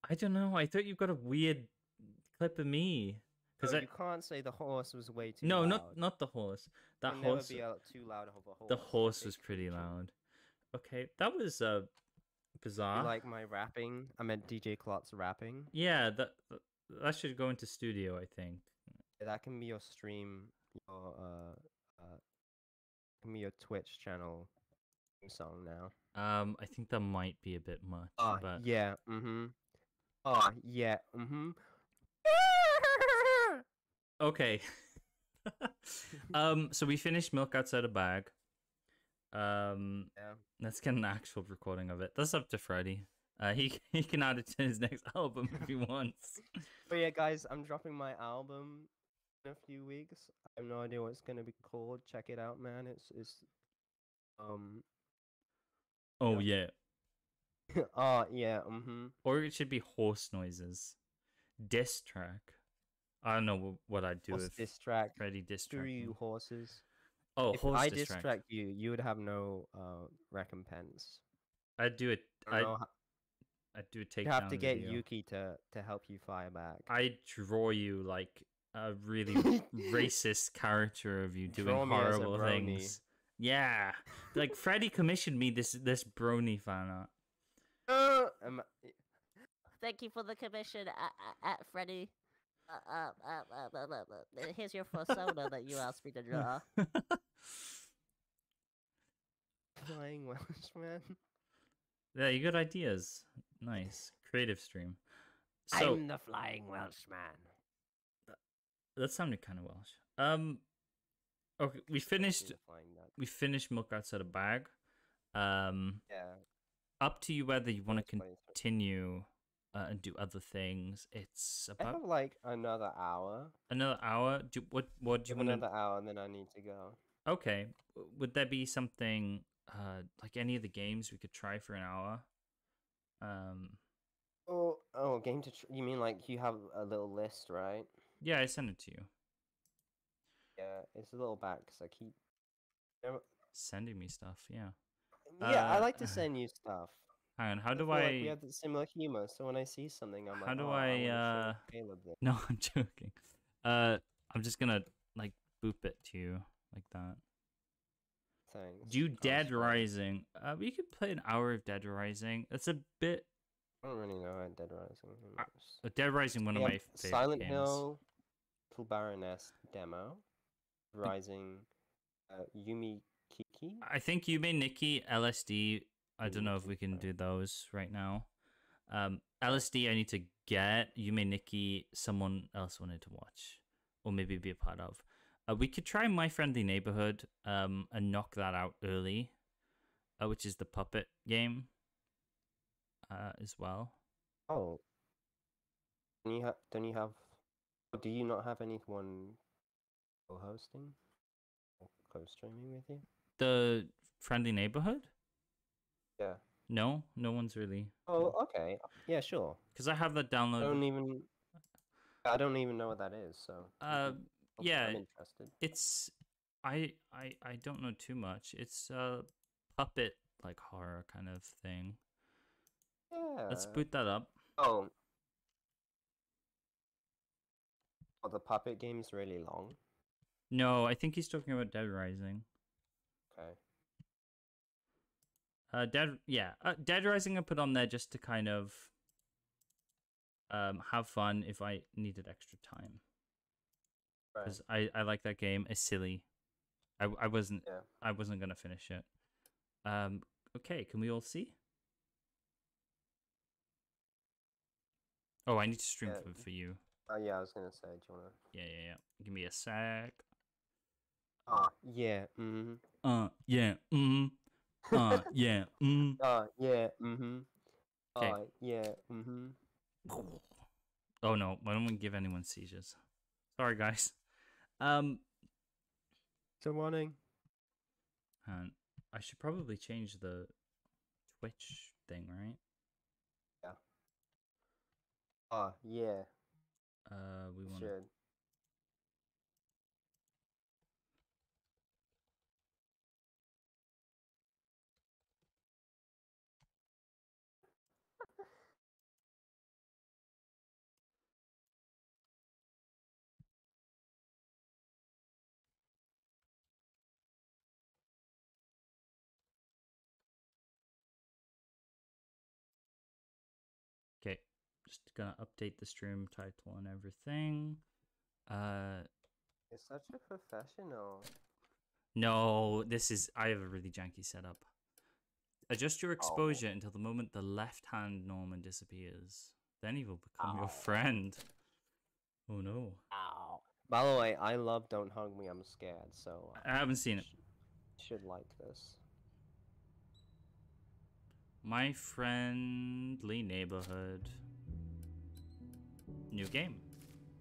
I don't know. I thought you got a weird clip of me. No, you can't say the horse was way too loud. No, not the horse. That horse never be too loud of a horse. The horse was pretty loud. Okay, that was bizarre. You like my rapping? I meant DJ Klotz rapping. Yeah, that should go into studio, I think. Yeah, that can be your stream, can be your Twitch channel song now. I think that might be a bit much. Oh, but... yeah, oh, yeah, Okay. So we finished Milk Outside a Bag. Yeah. Let's get an actual recording of it. That's up to Freddy. He can add it to his next album if he wants. But yeah, guys, I'm dropping my album in a few weeks. I have no idea what it's gonna be called. Check it out, man. It's oh yeah. Yeah. Yeah. Or it should be horse noises. Diss track. I don't know what I'd do if Freddy diss track. Screw you, horses. Oh, if horse I diss track you, you would have no recompense. I'd do it. I'd do a takedown. You have to get video. Yuki to help you fire back. I'd draw you like a really racist character of you doing horrible things. Yeah, like Freddy commissioned me this brony fan art. Thank you for the commission, at Freddy. Here's your persona that you asked me to draw. Flying Welshman. Yeah, you got ideas. Nice creative stream. So, I'm the Flying Welshman. That sounded kind of Welsh. Okay, we finished Milk Outside a Bag. Yeah. Up to you whether you want to continue and do other things. It's about I have like another hour. Another hour? What do you want? Another hour, and then I need to go. Okay. Would there be something like any of the games we could try for an hour? Oh, game to you mean like you have a little list, right? Yeah, I sent it to you. Yeah, it's a little back because I keep sending me stuff. Yeah. Yeah, I like to send you stuff. Hang on, how do I? Like we have the similar humor, so when I see something, I'm like, how do I? Caleb this. No, I'm joking. I'm just gonna like boop it to you like that. Thanks. Do Dead Rising. We could play an hour of Dead Rising. That's a bit. I don't really know about Dead Rising. Dead Rising, one of my favorite games. Silent Hill, Full Baroness demo. Rising, Yume Kiki. I think Yume Nikki, LSD. I don't know if we can do those right now. LSD, I need to get. Yume Nikki, someone else wanted to watch, or maybe be a part of. We could try My Friendly Neighborhood, and knock that out early, which is the puppet game, as well. Oh, do you not have anyone co-hosting or co-streaming with you? The Friendly Neighborhood? Yeah. No, no one's really. Oh, okay. Yeah, sure. Because I have that downloaded. I don't even know what that is. So. Yeah. I'm interested. It's. I don't know too much. It's a puppet like horror kind of thing. Yeah. Let's boot that up. Oh. Oh, the puppet game's really long. No, I think he's talking about Dead Rising. Okay. Dead Rising I put on there just to kind of have fun if I needed extra time. Because right. I like that game. It's silly. I wasn't gonna finish it. Okay, can we all see? Oh, I need to stream for you. Oh, yeah, I was gonna say, do you wanna... Yeah. Give me a sec. Oh, no, I don't want to give anyone seizures. Sorry, guys. Good morning. And I should probably change the Twitch thing, right? Yeah. We want to... Just gonna update the stream title and everything. It's such a professional. No, this is. I have a really janky setup. Adjust your exposure until the moment the left hand Norman disappears. Then he will become your friend. Oh no. Ow. By the way, I love Don't Hug Me I'm Scared, so. I haven't seen it. Should like this. My Friendly Neighborhood. New game.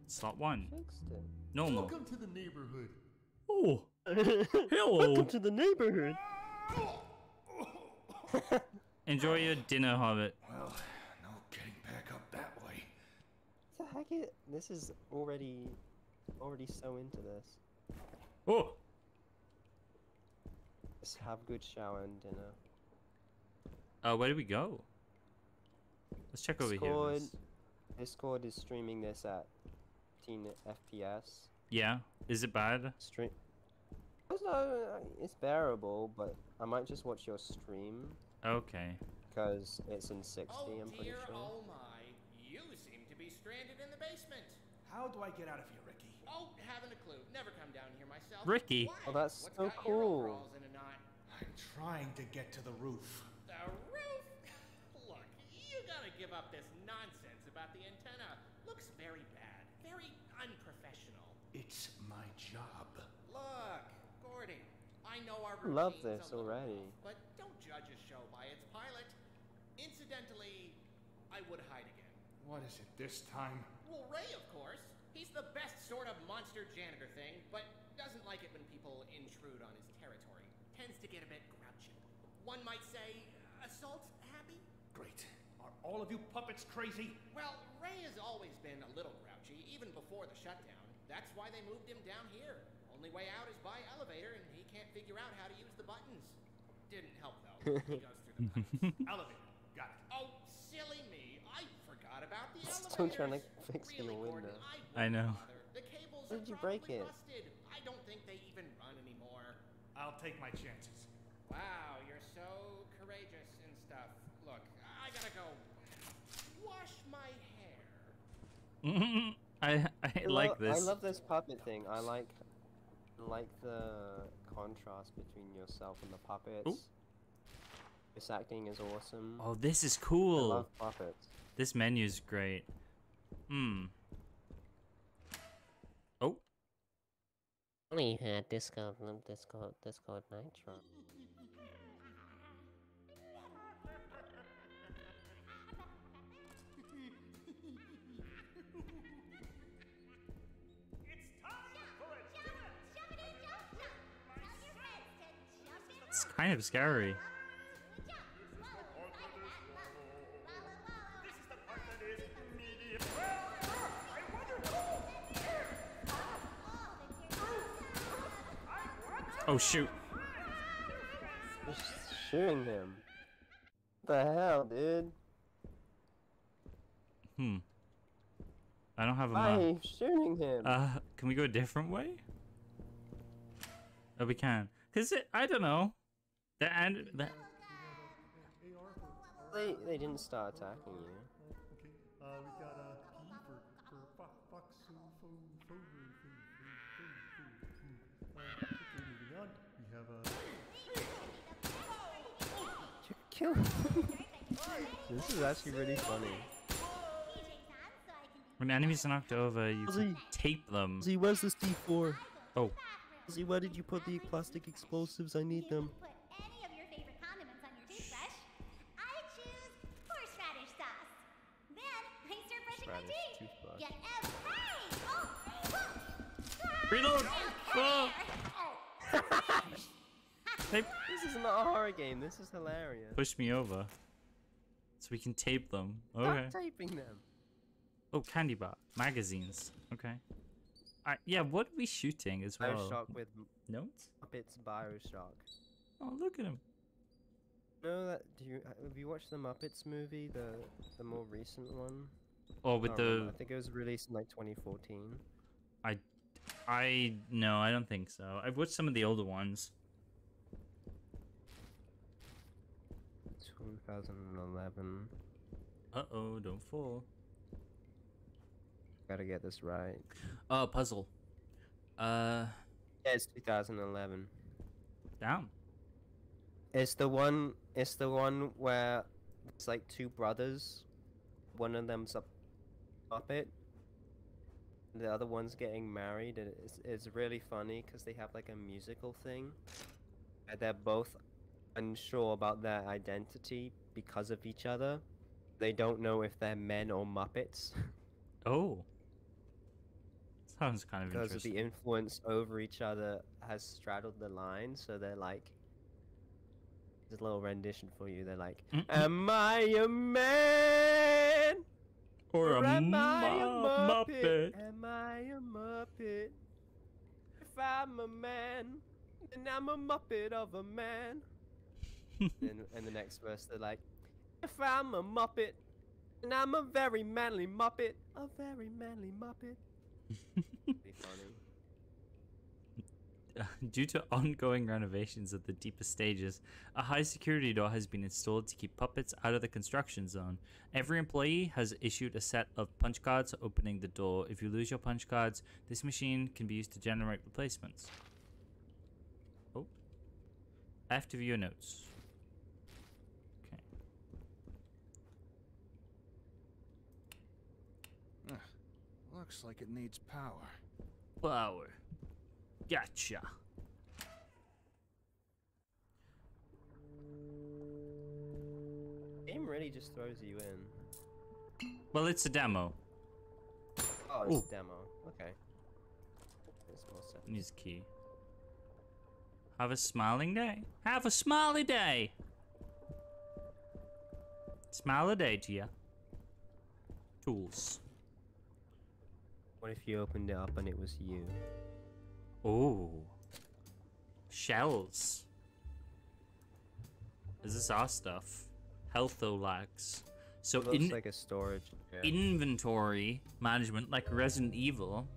Slot 1. Normal. Welcome to the neighborhood. Oh. Hello. Welcome to the neighborhood. Enjoy your dinner, Hobbit. Well, no getting back up that way. What the heck is... This is already so into this. Oh. Just have good shower and dinner. Where do we go? Let's check over here. Discord is streaming this at 15 FPS. Yeah, is it bad? No, it's bearable, but I might just watch your stream. Okay. Because it's in 60, I'm pretty sure. Oh my, you seem to be stranded in the basement. How do I get out of here, Ricky? Oh, haven't a clue. Never come down here myself. Ricky? Why? Oh, that's What's so cool. I'm trying to get to the roof. The roof? Look, you gotta give up this nonsense. The antenna looks very bad, very unprofessional. It's my job. Look, Gordy, I know our routine's love this already, but don't judge a show by its pilot. Incidentally, I would hide again. What is it this time? Well, Ray, of course. He's the best sort of monster janitor thing, but doesn't like it when people intrude on his territory. Tends to get a bit grouchy. One might say, assault happy? Great. Are all of you puppets crazy? Well, Ray has always been a little grouchy, even before the shutdown. That's why they moved him down here. Only way out is by elevator, and he can't figure out how to use the buttons. Didn't help, though. He goes through the buttons. Elevator. Got it. Oh, silly me. I forgot about the elevator. Still trying to fix the window. I know. The cables are probably busted. I don't think they even run anymore. I'll take my chances. Wow, you're so courageous and stuff. Look, I gotta go wash my hair. I love this puppet thing. I like the contrast between yourself and the puppets. Ooh. This acting is awesome. Oh, this is cool. I love puppets. This menu is great. Hmm. Oh. We had Discord Nitro. It's kind of scary. Oh shoot! They're shooting him. What the hell, dude? I don't have a map. Why are you shooting him? Can we go a different way? Oh, we can. Cause I don't know. They didn't start attacking you. Okay. We got a P for fox. We have a kill. This is actually really funny. When enemies are knocked over, you can tape them. Z, where's this D4? Oh. Z, where did you put the plastic explosives? I need them. You can put any of your favorite condiments on your toothbrush. I choose horseradish sauce. Then I start brushing my teeth. Get everything. Reload! This is not a horror game. This is hilarious. Push me over. So we can tape them. Okay. Stop taping them. Oh, candy bar. Magazines. Okay. Alright, yeah, what are we shooting as well? Bioshock with... notes? Muppets Bioshock. Oh, look at him. No, that... do you... have you watched the Muppets movie? The more recent one? Oh, with the... I think it was released in like 2014. No, I don't think so. I've watched some of the older ones. 2011. Uh-oh, don't fall. Gotta get this right. Oh, puzzle. Yeah, it's 2011. Damn. It's the one where it's like two brothers. One of them's a puppet. The other one's getting married. And it's really funny because they have like a musical thing. And they're both unsure about their identity because of each other. They don't know if they're men or Muppets. Oh. Sounds kind of interesting. Because the influence over each other has straddled the line, so they're like... there's a little rendition for you. They're like, am I a man? Or am I a Muppet? Am I a Muppet? If I'm a man, then I'm a Muppet of a man. And the next verse, they're like, if I'm a Muppet, and I'm a very manly Muppet. A very manly Muppet. Be funny. Due to ongoing renovations at the deeper stages, a high security door has been installed to keep puppets out of the construction zone. Every employee has issued a set of punch cards opening the door. If you lose your punch cards, this machine can be used to generate replacements. Oh. I have to view your notes. Ugh, looks like it needs power. Power. Gotcha. Game really just throws you in. Well, it's a demo. Oh, it's a demo. Okay. Needs key. Have a smiling day. Have a smiley day. Smile a day to you. Tools. What if you opened it up and it was you? Oh. Shells. Is this our stuff? Health-o-lax. So it looks like a storage. Yeah. Inventory management, like Resident Evil.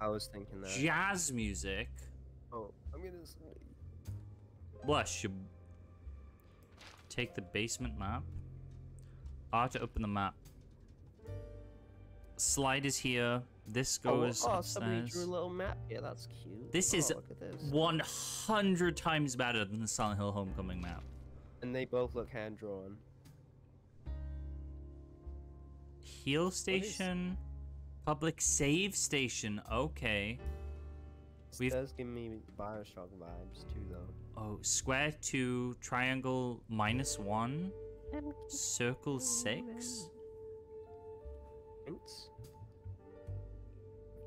I was thinking that. Jazz music. Oh, I'm gonna... blush. Take the basement map. R to open the map. Slide is here. This goes upstairs. Somebody drew a little map. Yeah, that's cute. This is 100 times better than the Silent Hill Homecoming map. And they both look hand-drawn. Heal station. Public save station. Okay. It does give me Bioshock vibes too, though. Oh, square 2, triangle -1, circle 6.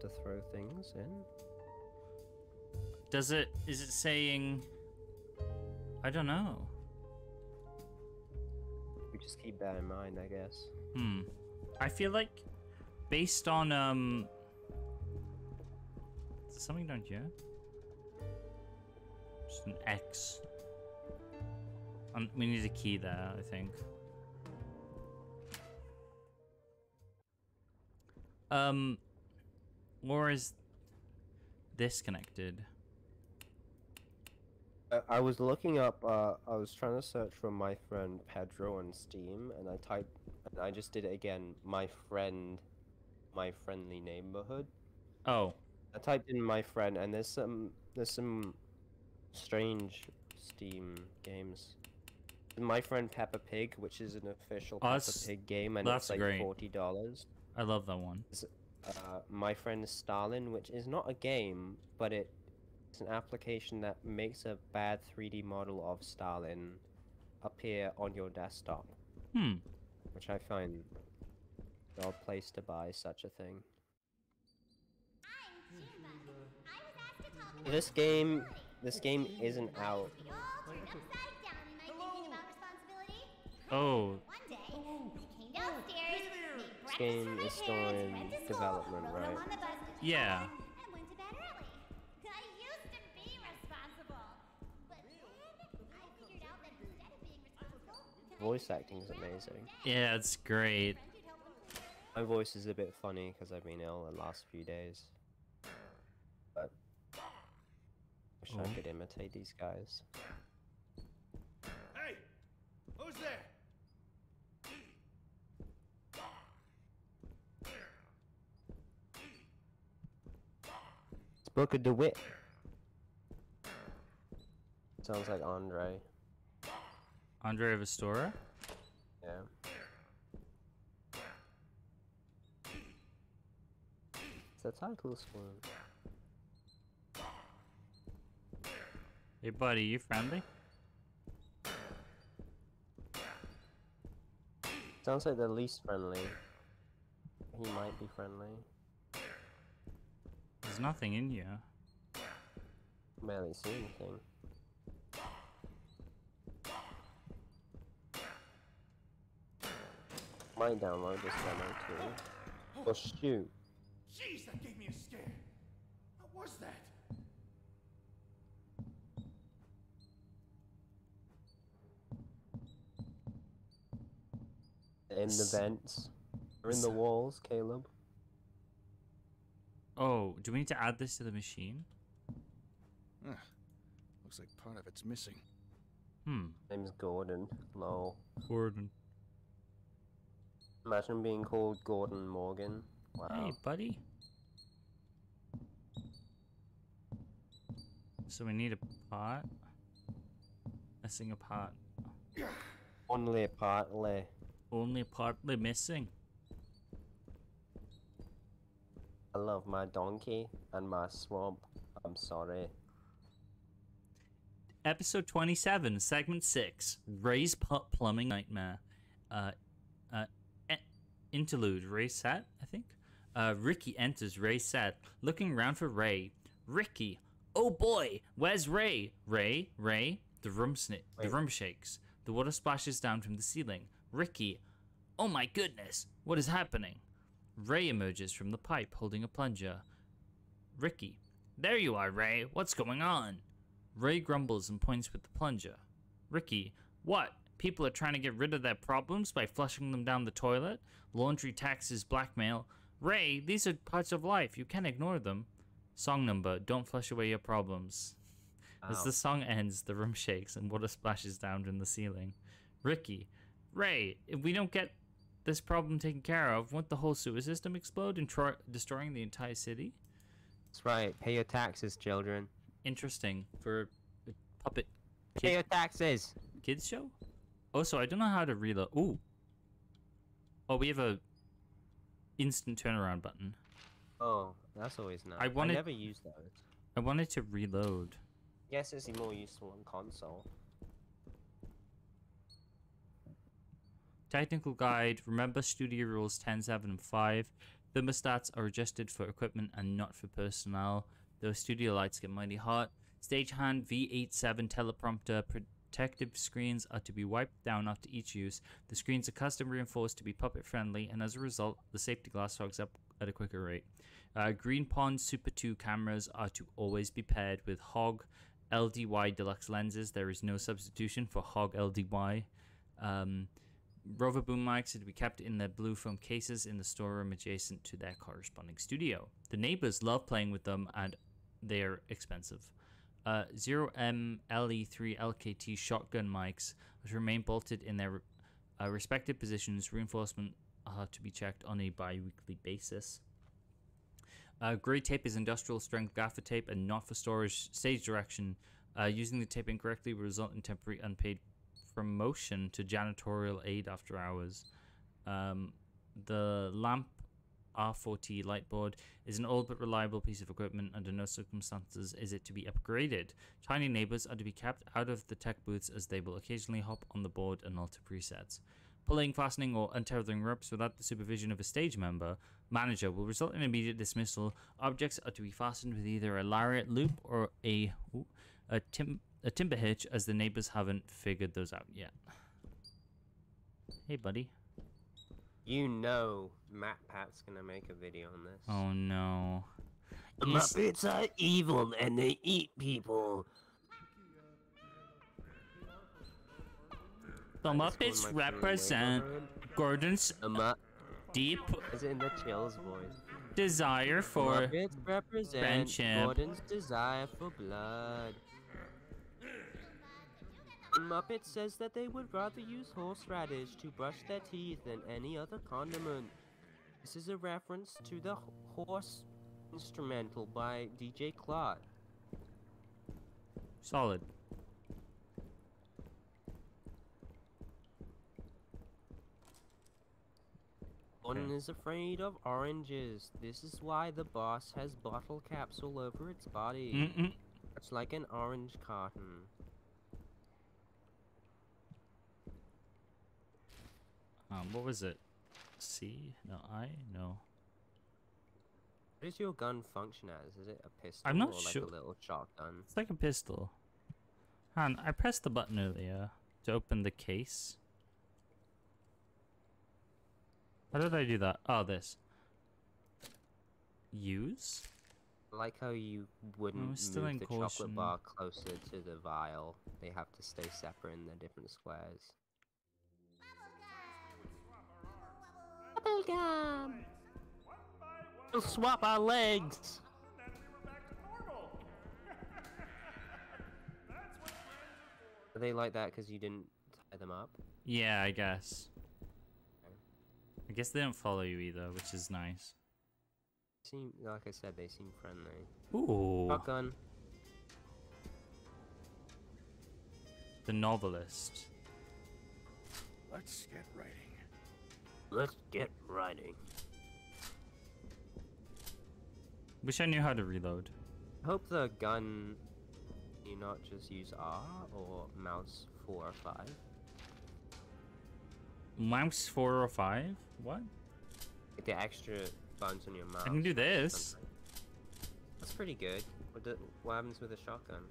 To throw things in. Does it? Is it saying? I don't know. We just keep that in mind, I guess. Hmm. I feel like, based on is there something down here? Just an X. We need a key there, I think. Or is this connected? I was looking up, I was trying to search for my friend Pedro on Steam, and I typed, and I just did it again, My Friendly Neighborhood. Oh. I typed in my friend, and there's some strange Steam games. My Friend Peppa Pig, which is an official Peppa Pig game, and it's like $40. I love that one. My Friend Stalin, which is not a game, but it's an application that makes a bad 3D model of Stalin appear on your desktop. Hmm. Which I find a well place to buy such a thing. This game isn't out. Oh. This game is still in development, right? Yeah. Voice acting is amazing. Yeah, it's great. My voice is a bit funny because I've been ill the last few days. But I wish I could imitate these guys. Hey! Who's there? It's Booker DeWitt. Sounds like Andre. Andre Vastora? Yeah. It's a title swing. Hey buddy, you friendly? Sounds like the least friendly. He might be friendly. There's nothing in here. Barely see anything. Might download this demo too. Oh shoot. Jeez, that gave me a scare. What was that? In the vents. Or in the walls, Caleb. Oh, do we need to add this to the machine? Looks like part of it's missing. Hmm. Name's Gordon. Lol. Gordon. Imagine being called Gordon Morgan. Wow. Hey, buddy. So we need a part. Missing a part. Only partly. Only partly missing. I love my donkey and my swamp. I'm sorry. Episode 27, segment 6. Ray's plumbing nightmare. Interlude, Ray's set, I think. Ricky enters Ray's set, looking around for Ray. Ricky, oh boy, where's Ray? Ray, the room shakes. The water splashes down from the ceiling. Ricky, oh my goodness, what is happening? Ray emerges from the pipe, holding a plunger. Ricky, there you are, Ray, what's going on? Ray grumbles and points with the plunger. Ricky, what? People are trying to get rid of their problems by flushing them down the toilet. Laundry, taxes, blackmail. Ray, these are parts of life. You can't ignore them. Song number, Don't Flush Away Your Problems. Wow. As the song ends, the room shakes and water splashes down from the ceiling. Ricky, Ray, if we don't get this problem taken care of, won't the whole sewer system explode and destroying the entire city? That's right. Pay your taxes, children. Interesting for a puppet. Pay your taxes. Kids show? Also, I don't know how to reload. Ooh. Oh, we have a instant turnaround button. Oh, that's always nice. I never use those. I wanted to reload. Yes, it's more useful on console. Technical guide. Remember studio rules 10, 7, and 5. Thermostats are adjusted for equipment and not for personnel. Those studio lights get mighty hot. Stagehand V87 teleprompter. Protective screens are to be wiped down after each use. The screens are custom reinforced to be puppet friendly, and as a result, the safety glass fogs up at a quicker rate. Green Pond Super 2 cameras are to always be paired with HOG LDY deluxe lenses. There is no substitution for HOG LDY. Rover boom mics are to be kept in their blue foam cases in the storeroom adjacent to their corresponding studio. The neighbors love playing with them, and they are expensive. 0M LE3 LKT shotgun mics, which remain bolted in their respective positions. Reinforcement are to be checked on a bi-weekly basis. Gray tape is industrial strength gaffer tape and not for storage. Stage direction. Using the tape incorrectly will result in temporary unpaid promotion to janitorial aid after hours. The lamp R4T light board is an old but reliable piece of equipment. Under no circumstances is it to be upgraded. Tiny neighbors are to be kept out of the tech booths as they will occasionally hop on the board and alter presets. Pulling, fastening, or untethering ropes without the supervision of a stage manager will result in immediate dismissal. Objects are to be fastened with either a lariat loop or a timber hitch, as the neighbors haven't figured those out yet. Hey, buddy. You know MatPat's gonna make a video on this. Oh no. The Muppets are evil and they eat people. The Muppets represent Gordon's deep desire for friendship. Gordon's desire for blood. The Muppet says that they would rather use horseradish to brush their teeth than any other condiment. This is a reference to the horse instrumental by DJ Clark. Solid. Gordon is afraid of oranges. This is why the boss has bottle caps all over its body. It's like an orange carton. What was it? C? No, I? No. What does your gun function as? Is it a pistol? I'm not sure. Like a little shotgun? It's like a pistol. And I pressed the button earlier to open the case. How did I do that? Oh, this. Use? Like how you wouldn't move the chocolate bar closer to the vial. They have to stay separate in the different squares. Bubblegum! Bubblegum! We'll swap our legs! Are they like that because you didn't tie them up? Yeah, I guess. I guess they don't follow you either, which is nice. Seem, like I said, they seem friendly. Ooh. Shotgun. The novelist. Let's get writing. Let's get writing. Wish I knew how to reload. Hope the gun. You not just use R or mouse 4 or 5. Mouse 4 or 5? What? Get the extra buttons on your mouse. I can do this. That's pretty good. What happens with a shotgun?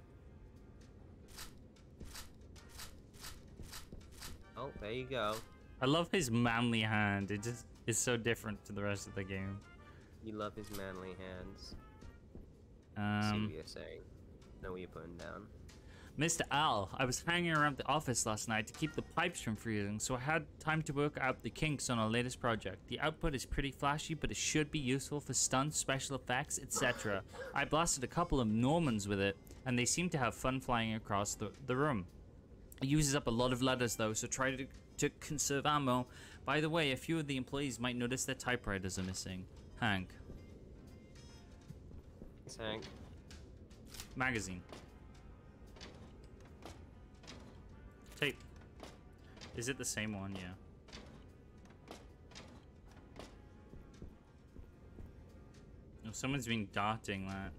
Oh, there you go. I love his manly hand. It just is so different to the rest of the game. You love his manly hands. I see what you're saying. I know what you're putting down. Mr. Al, I was hanging around the office last night to keep the pipes from freezing, so I had time to work out the kinks on our latest project. The output is pretty flashy, but it should be useful for stunts, special effects, etc. I blasted a couple of Normans with it, and they seem to have fun flying across the room. It uses up a lot of letters though, so try to conserve ammo. By the way, a few of the employees might notice their typewriters are missing. Hank. It's Hank. Magazine. Tape. Is it the same one? Yeah. No, someone's been darting that.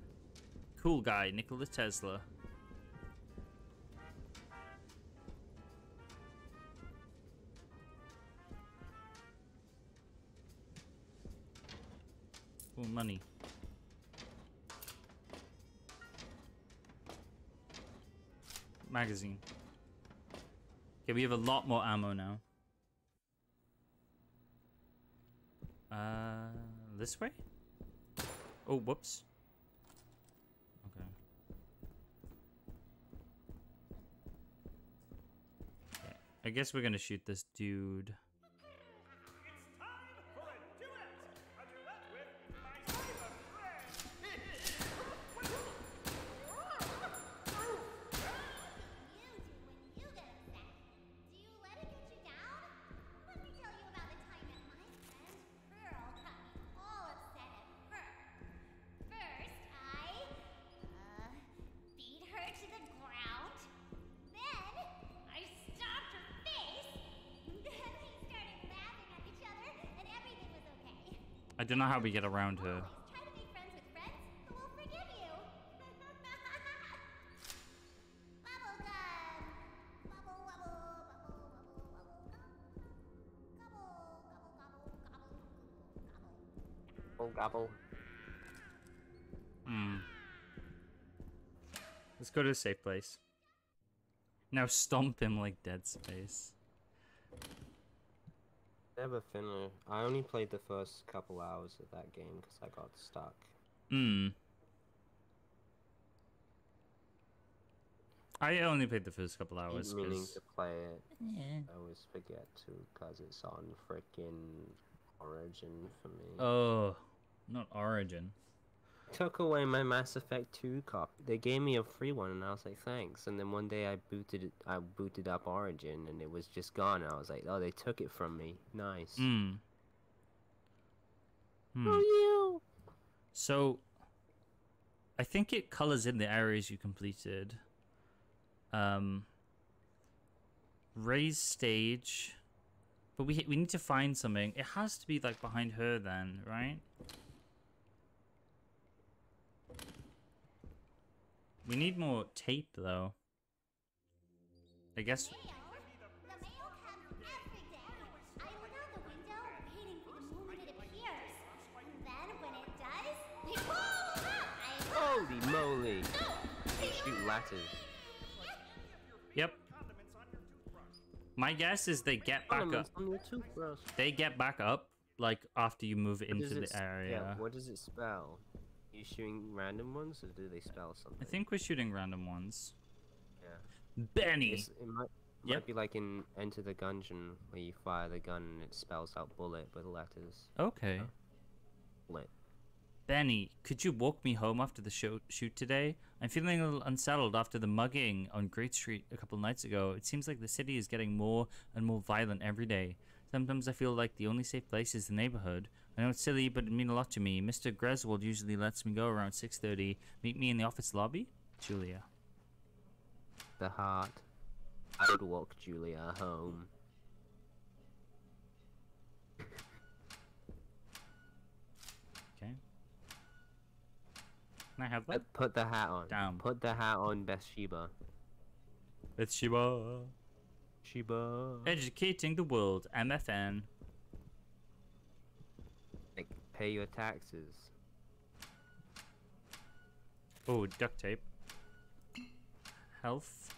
Cool guy, Nikola Tesla. Oh, money. Magazine. Okay, we have a lot more ammo now. This way? Oh, whoops. Okay. Okay. I guess we're gonna shoot this dude. It's time for a duet! A duet with my ground. Then I stopped her face. Then I I don't know how we get around her. Try to be friends with friends, and we'll forgive you. Bubblegum. Bubble, bubble, bubble, bubble, bubble, gobble, gobble, gobble, gobble, gobble, gobble. Hmm. Let's go to a safe place. Now stomp him like Dead Space. Never finished. I only played the first couple hours of that game because I got stuck. Hmm. I only played the first couple hours. Meaning cause... to play it. Yeah. I always forget to because it's on frickin' Origin for me. Oh, not Origin. Took away my Mass Effect 2 copy. They gave me a free one, and I was like, thanks. And then one day I booted up Origin, and it was just gone. I was like, oh, they took it from me. Nice. Mm. Hmm. Oh, yeah. So, I think it colors in the areas you completed. Ray's stage, but we need to find something. It has to be like behind her, then, right? We need more tape, though. I guess. Mail? The mail comes every day. I look out the window, waiting for the moment it appears. And then when it does, we pull up. Holy moly! Shoot lattes. Yep. My guess is they get back up. They get back up like after you move into the area. Yeah, what does it spell? Are you shooting random ones, or do they spell something? I think we're shooting random ones. Yeah. Benny! It might be like in Enter the Gungeon, where you fire the gun and it spells out bullet with letters. Okay. Bullet. Benny, could you walk me home after the shoot today? I'm feeling a little unsettled after the mugging on Great Street a couple nights ago. It seems like the city is getting more and more violent every day. Sometimes I feel like the only safe place is the neighborhood. I know it's silly, but it means a lot to me. Mr. Greswold usually lets me go around 6:30. Meet me in the office lobby? Julia. The heart. I would walk Julia home. Okay. Can I have that? Put the hat on. Damn. Put the hat on, Bathsheba. Bathsheba. Sheba. Educating the world. MFN. Like, pay your taxes. Oh, duct tape. Health.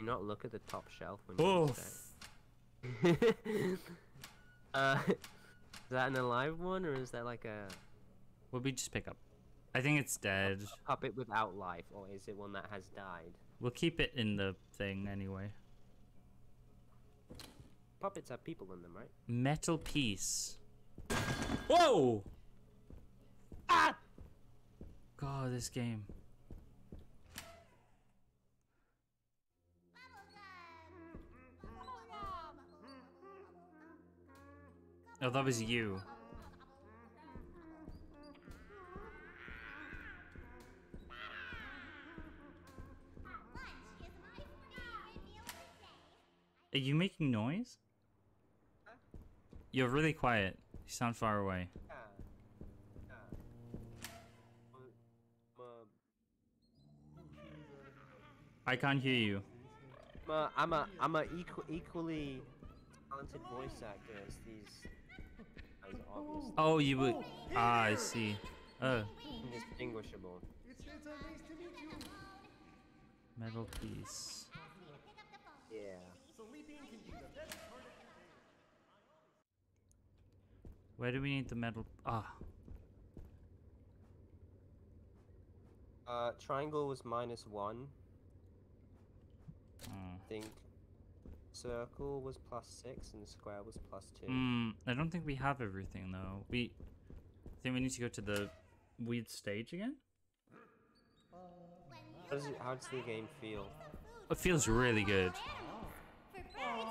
Do not look at the top shelf when you is that an alive one, or is that like a... What did we just pick up? I think it's dead. A puppet without life, or is it one that has died? We'll keep it in the thing anyway. Puppets have people in them, right? Metal piece. Whoa! Ah! God, this game. Oh, that was you. Are you making noise? Huh? You're really quiet. You sound far away. I can't hear you. I'm a equally talented voice actor as these. As obvious. Oh, you would. Ah, I see. Indistinguishable. It's so nice to meet you. Metal piece. Yeah. Where do we need the metal? Ah. Triangle was -1. I think circle was +6 and square was +2. I don't think we have everything though. I think we need to go to the weird stage again. How does the game feel? It feels really good. Birds,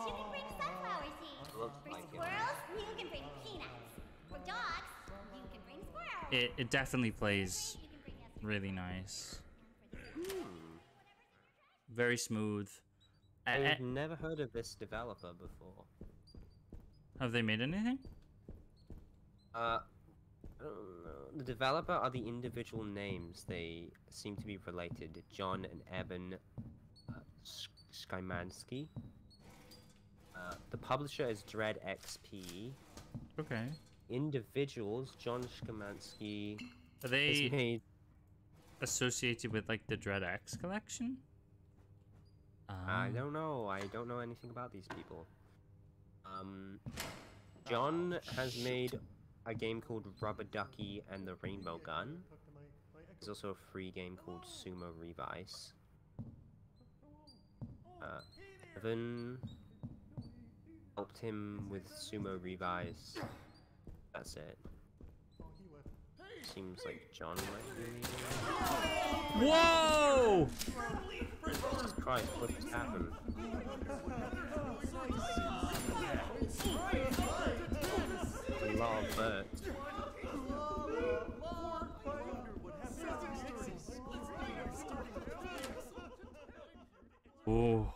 you can bring sunflower seeds. For squirrels, you can bring peanuts. For dogs, you can bring squirrels. It definitely plays really nice. Very smooth. I've never heard of this developer before. Have they made anything? I don't know. The developer are the individual names. They seem to be related. John and Evan Skamansky. The publisher is DreadXP. Okay. Individuals, John Skamansky. Are they made... associated with like the DreadX collection? I don't know. I don't know anything about these people. John has made a game called Rubber Ducky and the Rainbow Gun. There's also a free game called Sumo Revice. Evan helped him with Sumo Revice. That's it. Seems like John might be... Whoa! Jesus Christ, what just happened? A lot of birds. Ooh.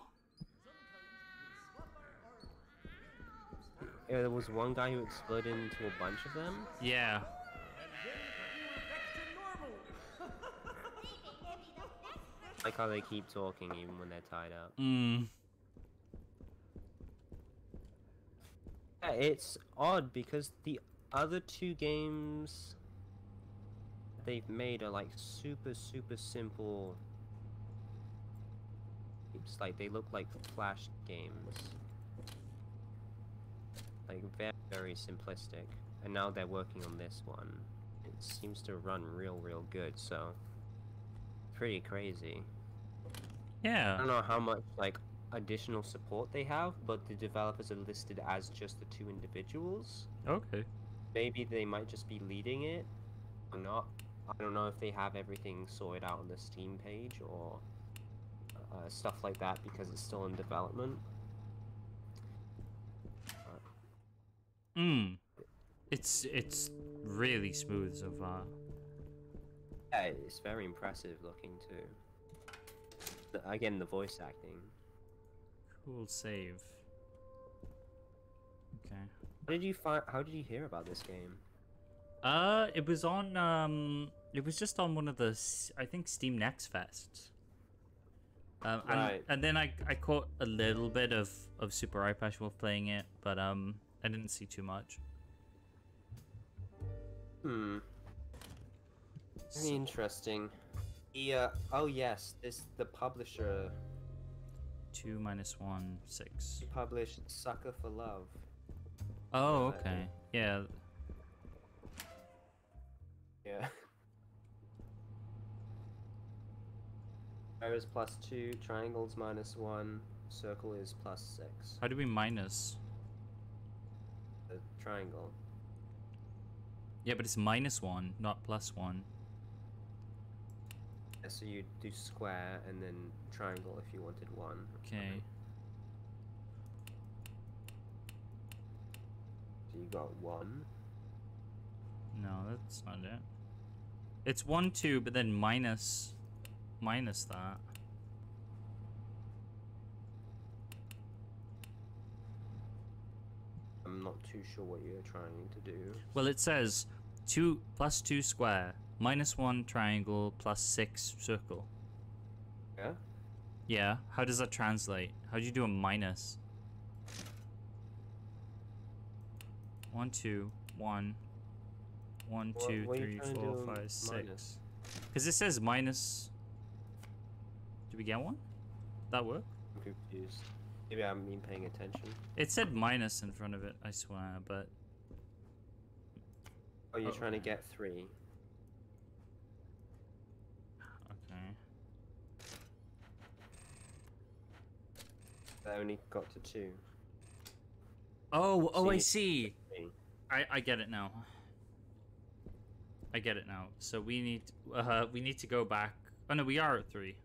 Yeah, there was one guy who exploded into a bunch of them? Yeah. I like how they keep talking even when they're tied up. Mm. Yeah, it's odd because the other two games they've made are like super simple. It's like they look like Flash games. Like very simplistic. And now they're working on this one. It seems to run real good, so pretty crazy. Yeah. I don't know how much like additional support they have, but the developers are listed as just the two individuals. Okay. Maybe they might just be leading it or not. I don't know if they have everything sorted out on the Steam page or stuff like that because it's still in development. Mm. It's really smooth so far. Yeah, it's very impressive looking too. Again, the voice acting. Cool save. Okay. How did you hear about this game? It was on. It was just on one of the. I think Steam Next Fest. Right. And then I caught a little bit of Super Ipash Wolf playing it, but I didn't see too much. Hmm. Very interesting. Yeah. Oh yes, the publisher. 2-1, 6. He published Sucker for Love. Oh, okay. Yeah. Yeah. Arrows +2, triangles -1, circle is +6. How do we minus? The triangle. Yeah, but it's -1, not +1. Yeah, so you do square and then triangle if you wanted 1. Okay. So you got 1. No, that's not it. It's 1, 2, but then minus that. I'm not too sure what you're trying to do. Well, it says 2 + 2 square, -1 triangle, +6 circle. Yeah? Yeah, how does that translate? How do you do a minus? 1, 2, 1. 1, 2, 3, 4, 5, 6. Because it says minus. Did we get one? That work? I'm confused. Maybe I haven't been paying attention. It said minus in front of it, I swear, but... Oh, you're trying to get 3. Okay. I only got to 2. Oh, I see! I get it now. I get it now. So we need to go back... Oh no, we are at 3.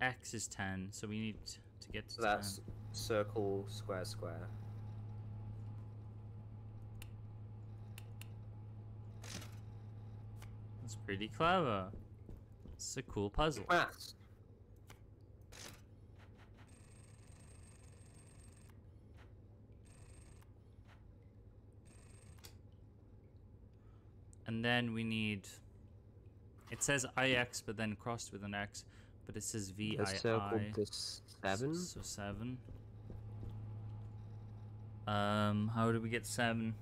X is 10, so we need to get to 10. That's circle, square, square. That's pretty clever. It's a cool puzzle. Maths. And then we need, it says IX, but then crossed with an X, but it says VII. Let's circle this 7. So 7. How do we get 7?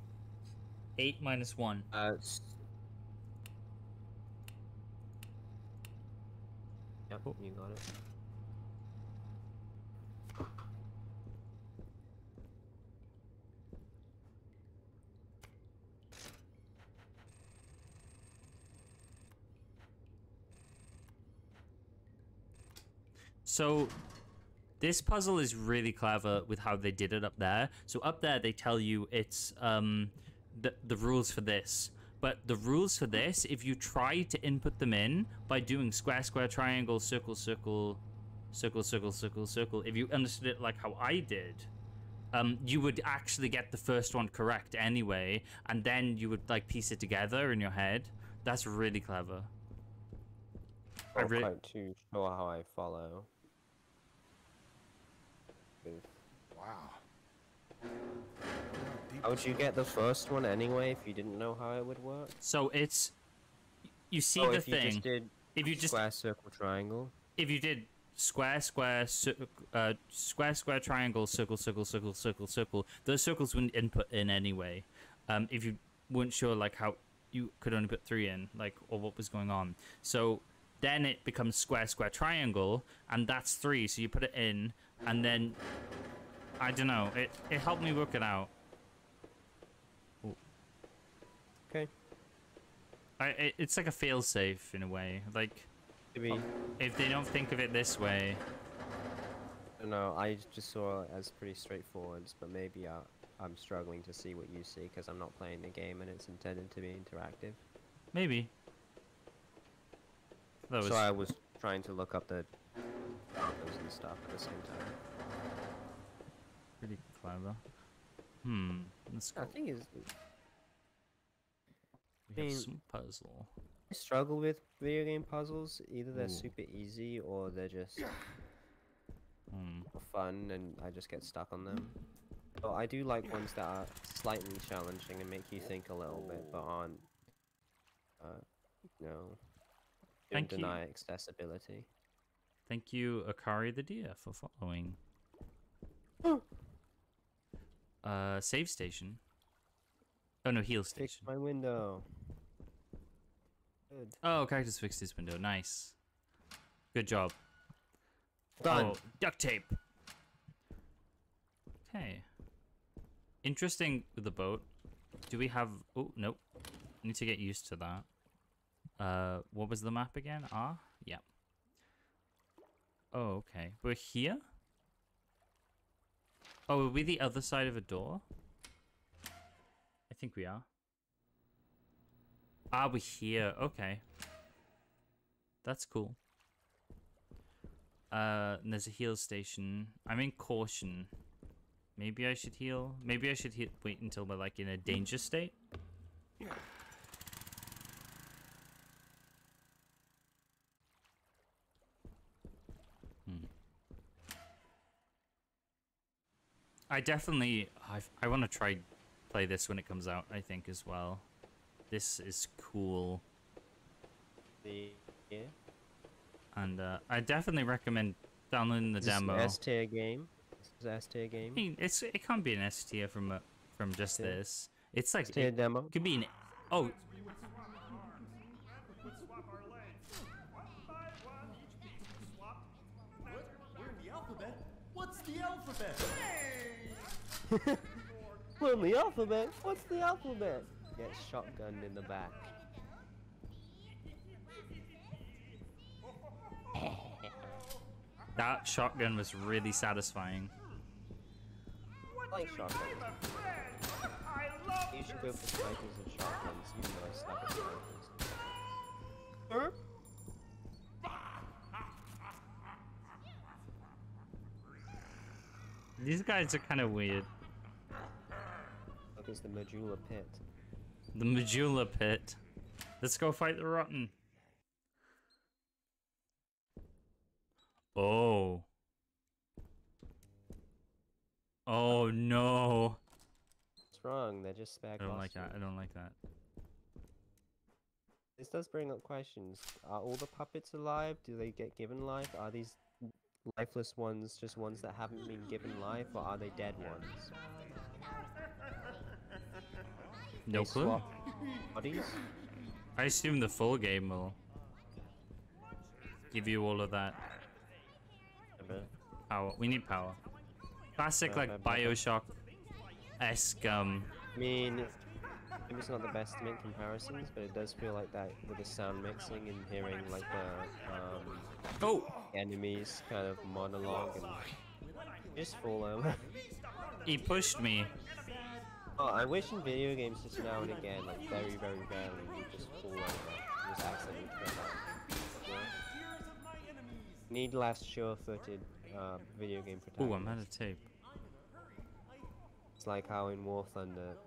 8 minus 1. Yep, oh. You got it. So this puzzle is really clever with how they did it up there. So up there, they tell you it's the rules for this. But the rules for this, if you try to input them in by doing square, square, triangle, circle, circle, circle, circle, circle, circle, if you understood it like how I did, you would actually get the first one correct anyway. And then you would like piece it together in your head. That's really clever. I'm not quite too sure how I follow. Wow. How would you get the first one anyway if you didn't know how it would work? So it's, you see the thing. If you just did square, circle, triangle. If you did square, square, square, square, triangle, circle, circle, circle, circle, circle, those circles wouldn't input in anyway. If you weren't sure like how you could only put 3 in, like, or what was going on. So then it becomes square, square, triangle, and that's 3. So you put it in, and then I don't know. It helped me work it out. Ooh. Okay. It's like a fail-safe in a way. Like, maybe if they don't think of it this way. No, I just saw it as pretty straightforward, but maybe I'm struggling to see what you see because I'm not playing the game and it's intended to be interactive. Maybe. That was... So I was trying to look up the photos and stuff at the same time. Pretty clever. That's cool. I think it's... We have some puzzle. I struggle with video game puzzles. Either they're super easy or they're just fun and I just get stuck on them. But I do like ones that are slightly challenging and make you think a little bit, but aren't... no. Thank deny you. Accessibility. Thank you, Akari the Deer, for following. Save station. Oh no, heal station. Fixed my window. Good. Oh, Cactus fixed his window. Nice. Good job. Done. Oh, duct tape. Okay. Interesting with the boat. Do we have? Oh nope. Need to get used to that. What was the map again? Ah, yeah. Oh, okay. We're here? Oh, are we the other side of a door? I think we are. Ah, we're here. Okay. That's cool. And there's a heal station. I'm in caution. Maybe I should heal. Maybe I should wait until we're like in a danger state. Yeah. I definitely, I want to play this when it comes out, I think, as well. This is cool. Yeah. And I definitely recommend downloading the demo. This is an S-tier game. I mean, it can't be an S-tier from just this. It's like S-tier demo. Could be an oh. We're in the alphabet. What's the alphabet? Hey! We're in the alphabet. What's the alphabet? Get shotgunned in the back. That shotgun was really satisfying. Like shotgun. You should go for snipers and shotguns, even though I snipe at snipers. These guys are kind of weird. Look, it's the medulla pit. The medulla pit. Let's go fight the rotten. Oh. Oh no. What's wrong? They're just back. I don't like that. This does bring up questions. Are all the puppets alive? Do they get given life? Are these lifeless ones just ones that haven't been given life, or are they dead ones? No clue. Bodies? I assume the full game will give you all of that. Power. We need power. Classic, like, Bioshock-esque, I mean, maybe it's not the best to make comparisons, but it does feel like that with the sound mixing and hearing, like, the, enemies kind of monologue and just fall over. He pushed me. Oh, I wish in video games just now and again, like, very, very rarely, you just fall over. Just accidentally need less sure-footed video game protagonist. Oh, I'm out of tape. It's like how in War Thunder,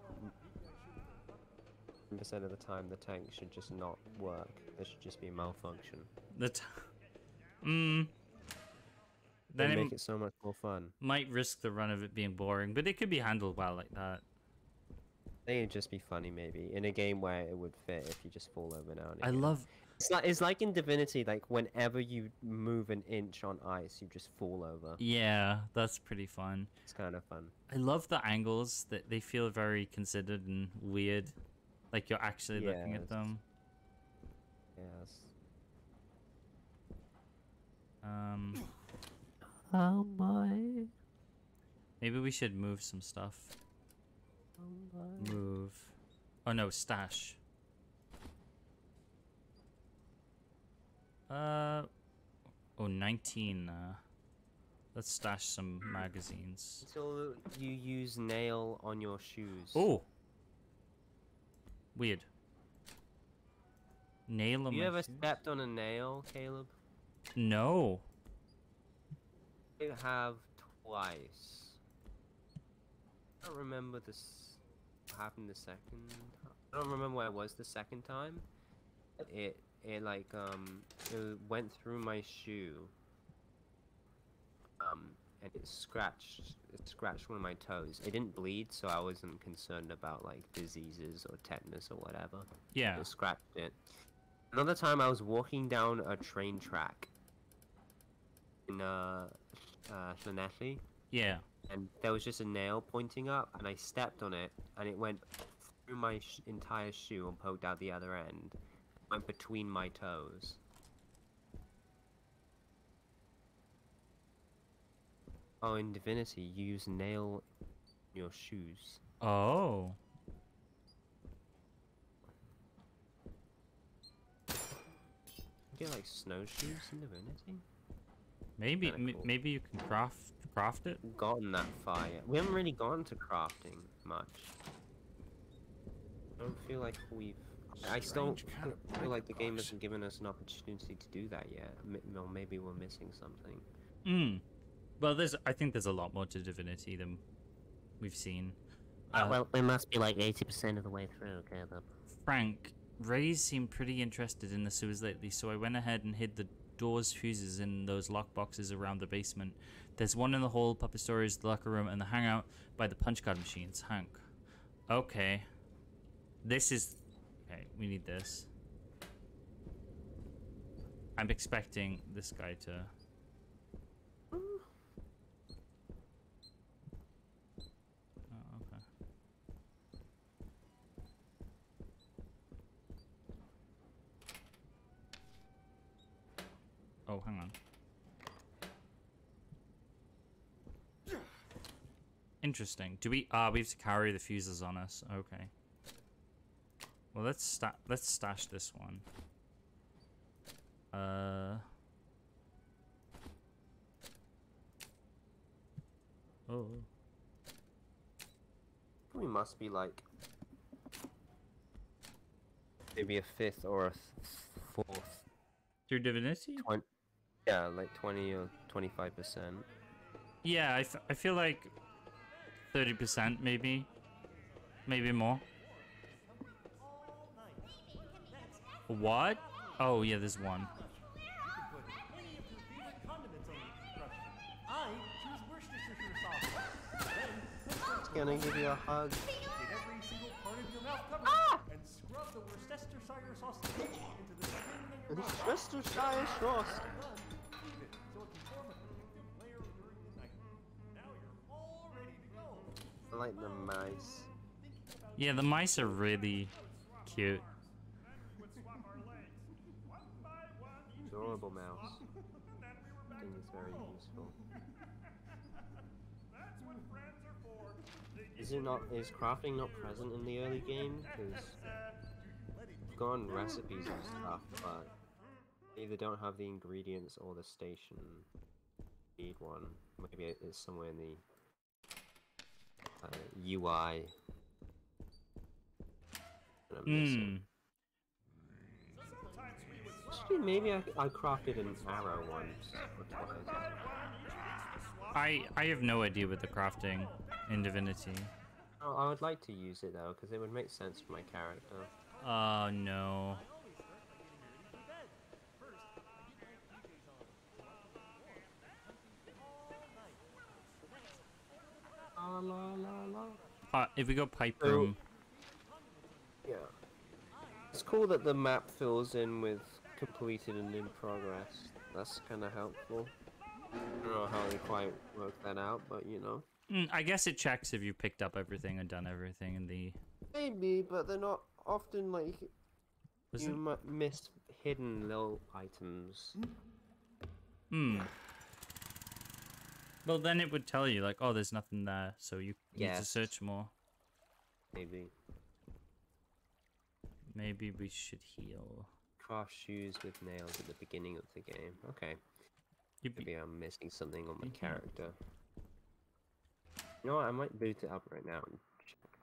10% of the time the tank should just not work. There should just be a malfunction. Then it make it so much more fun. Might risk the run of it being boring, but it could be handled well like that. I think it'd just be funny, maybe, in a game where it would fit if you just fall over now and again. I love. It's like in Divinity, like, whenever you move an inch on ice, you just fall over. Yeah, that's pretty fun. It's kind of fun. I love the angles, that they feel very considered and weird. Like, you're actually looking at them. Yes. Oh my. Maybe we should move some stuff. Oh my. Move. Oh no, stash. Oh, 19. Let's stash some magazines. So you use nail on your shoes. Oh. Weird. Nail on my shoes? You ever stepped on a nail, Caleb? No. I have twice. I don't remember this. What happened the second time. I don't remember where I was the second time. It like, it went through my shoe, and it scratched one of my toes. It didn't bleed, so I wasn't concerned about, like, diseases or tetanus or whatever. Yeah. It scratched it. Another time I was walking down a train track in, Llanelli. Yeah. And there was just a nail pointing up, and I stepped on it, and it went through my entire shoe and poked out the other end. Went between my toes. Oh, in Divinity, you use nail in your shoes. Oh. You get, like, snowshoes in Divinity? Maybe, cool. Maybe you can craft it? We've gotten that far yet. We haven't really gone to crafting much. I don't feel like we've... I still feel like the game hasn't given us an opportunity to do that yet. Maybe we're missing something. Mm. Well, I think there's a lot more to Divinity than we've seen. Well, we must be like 80% of the way through, Caleb. Frank, Ray's seemed pretty interested in the sewers lately, so I went ahead and hid the doors fuses in those lock boxes around the basement. There's one in the hall, Papa Stories, the locker room, and the hangout by the punch card machines. Hank. Okay. This is... Okay, we need this. I'm expecting this guy to... Oh, okay. Oh, hang on. Interesting. Do we... Ah, we have to carry the fuses on us. Okay. Well, let's stash this one. Oh. We must be like maybe a fifth or a fourth. Through Divinity? Yeah, like 20 or 25%. Yeah, I feel like 30% maybe. Maybe more. What? Oh, yeah, there's one. It's gonna give you a hug. Ah! the Worcestershire sauce into the second Worcestershire sauce. I like the mice. Yeah, the mice are really cute. Adorable mouse. I think it's very useful. Is it not? Is crafting not present in the early game? Because I've gone recipes and stuff, but they either don't have the ingredients or the station. Need one. Maybe it's somewhere in the UI. Hmm. Actually, maybe I crafted an arrow once. I have no idea with the crafting in Divinity. Oh, I would like to use it though, because it would make sense for my character. Oh, no. La, la, la, la. If we go pipe room. Yeah. It's cool that the map fills in with completed and in progress. That's kind of helpful. I don't know how they quite work that out, but you know. I guess it checks if you picked up everything and done everything in the... Maybe, but they're not often like... You might miss hidden little items. Hmm. Well, then it would tell you, like, oh, there's nothing there, so you need to search more. Maybe. Maybe we should heal. Craft shoes with nails at the beginning of the game. Okay. Maybe I'm missing something on my character. You know what? I might boot it up right now and check.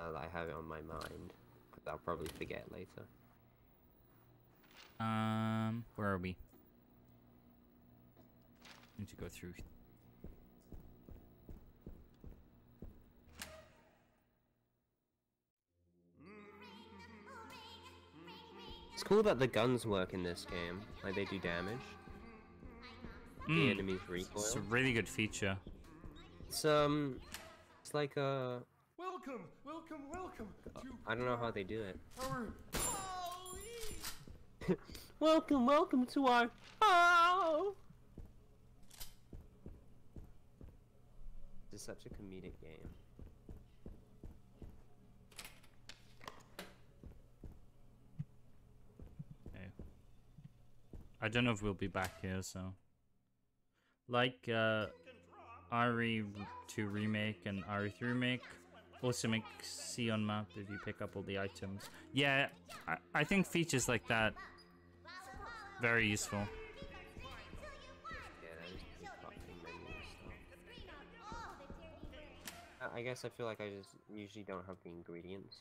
I have it on my mind, because I'll probably forget later. Where are we? Need to go through. It's cool that the guns work in this game. Like, they do damage. The enemies recoil. It's a really good feature. It's like a... Welcome, welcome, welcome to... I don't know how they do it. Welcome, welcome to our... Oh! This is such a comedic game. I don't know if we'll be back here, so... Like, RE2 Remake and RE3 Remake also make C on map if you pick up all the items. Yeah, I think features like that very useful. I guess I feel like I just usually don't have the ingredients.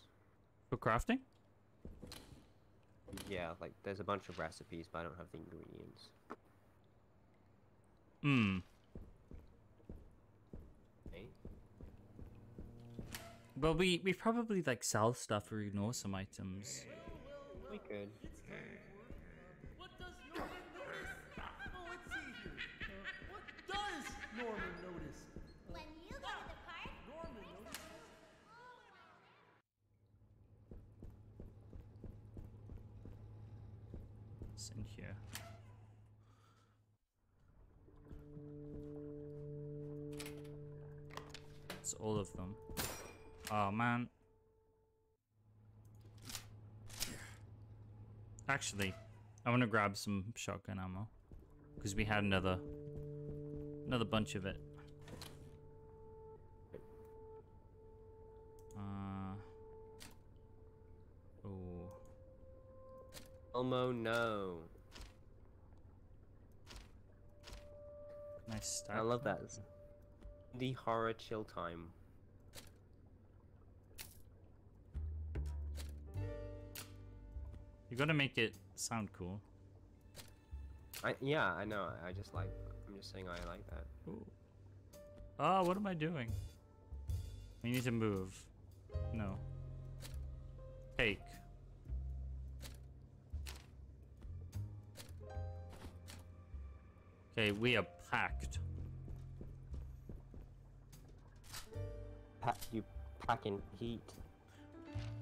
For crafting? Yeah, like, there's a bunch of recipes, but I don't have the ingredients. Hmm. Hey? Well, we probably, like, sell stuff or ignore some items. We could. What does Norman notice? Oh, let's see here. What does Norman notice? When you go to the park, Norman notices. In here. It's all of them. Oh man. Actually, I want to grab some shotgun ammo because we had another bunch of it. Elmo, no. Nice stuff. I love that. It's the horror chill time. You gotta make it sound cool. Yeah, I know. I just like. I'm just saying I like that. Ooh. Oh, what am I doing? We need to move. No. Take. Okay, we are packed. You packing heat.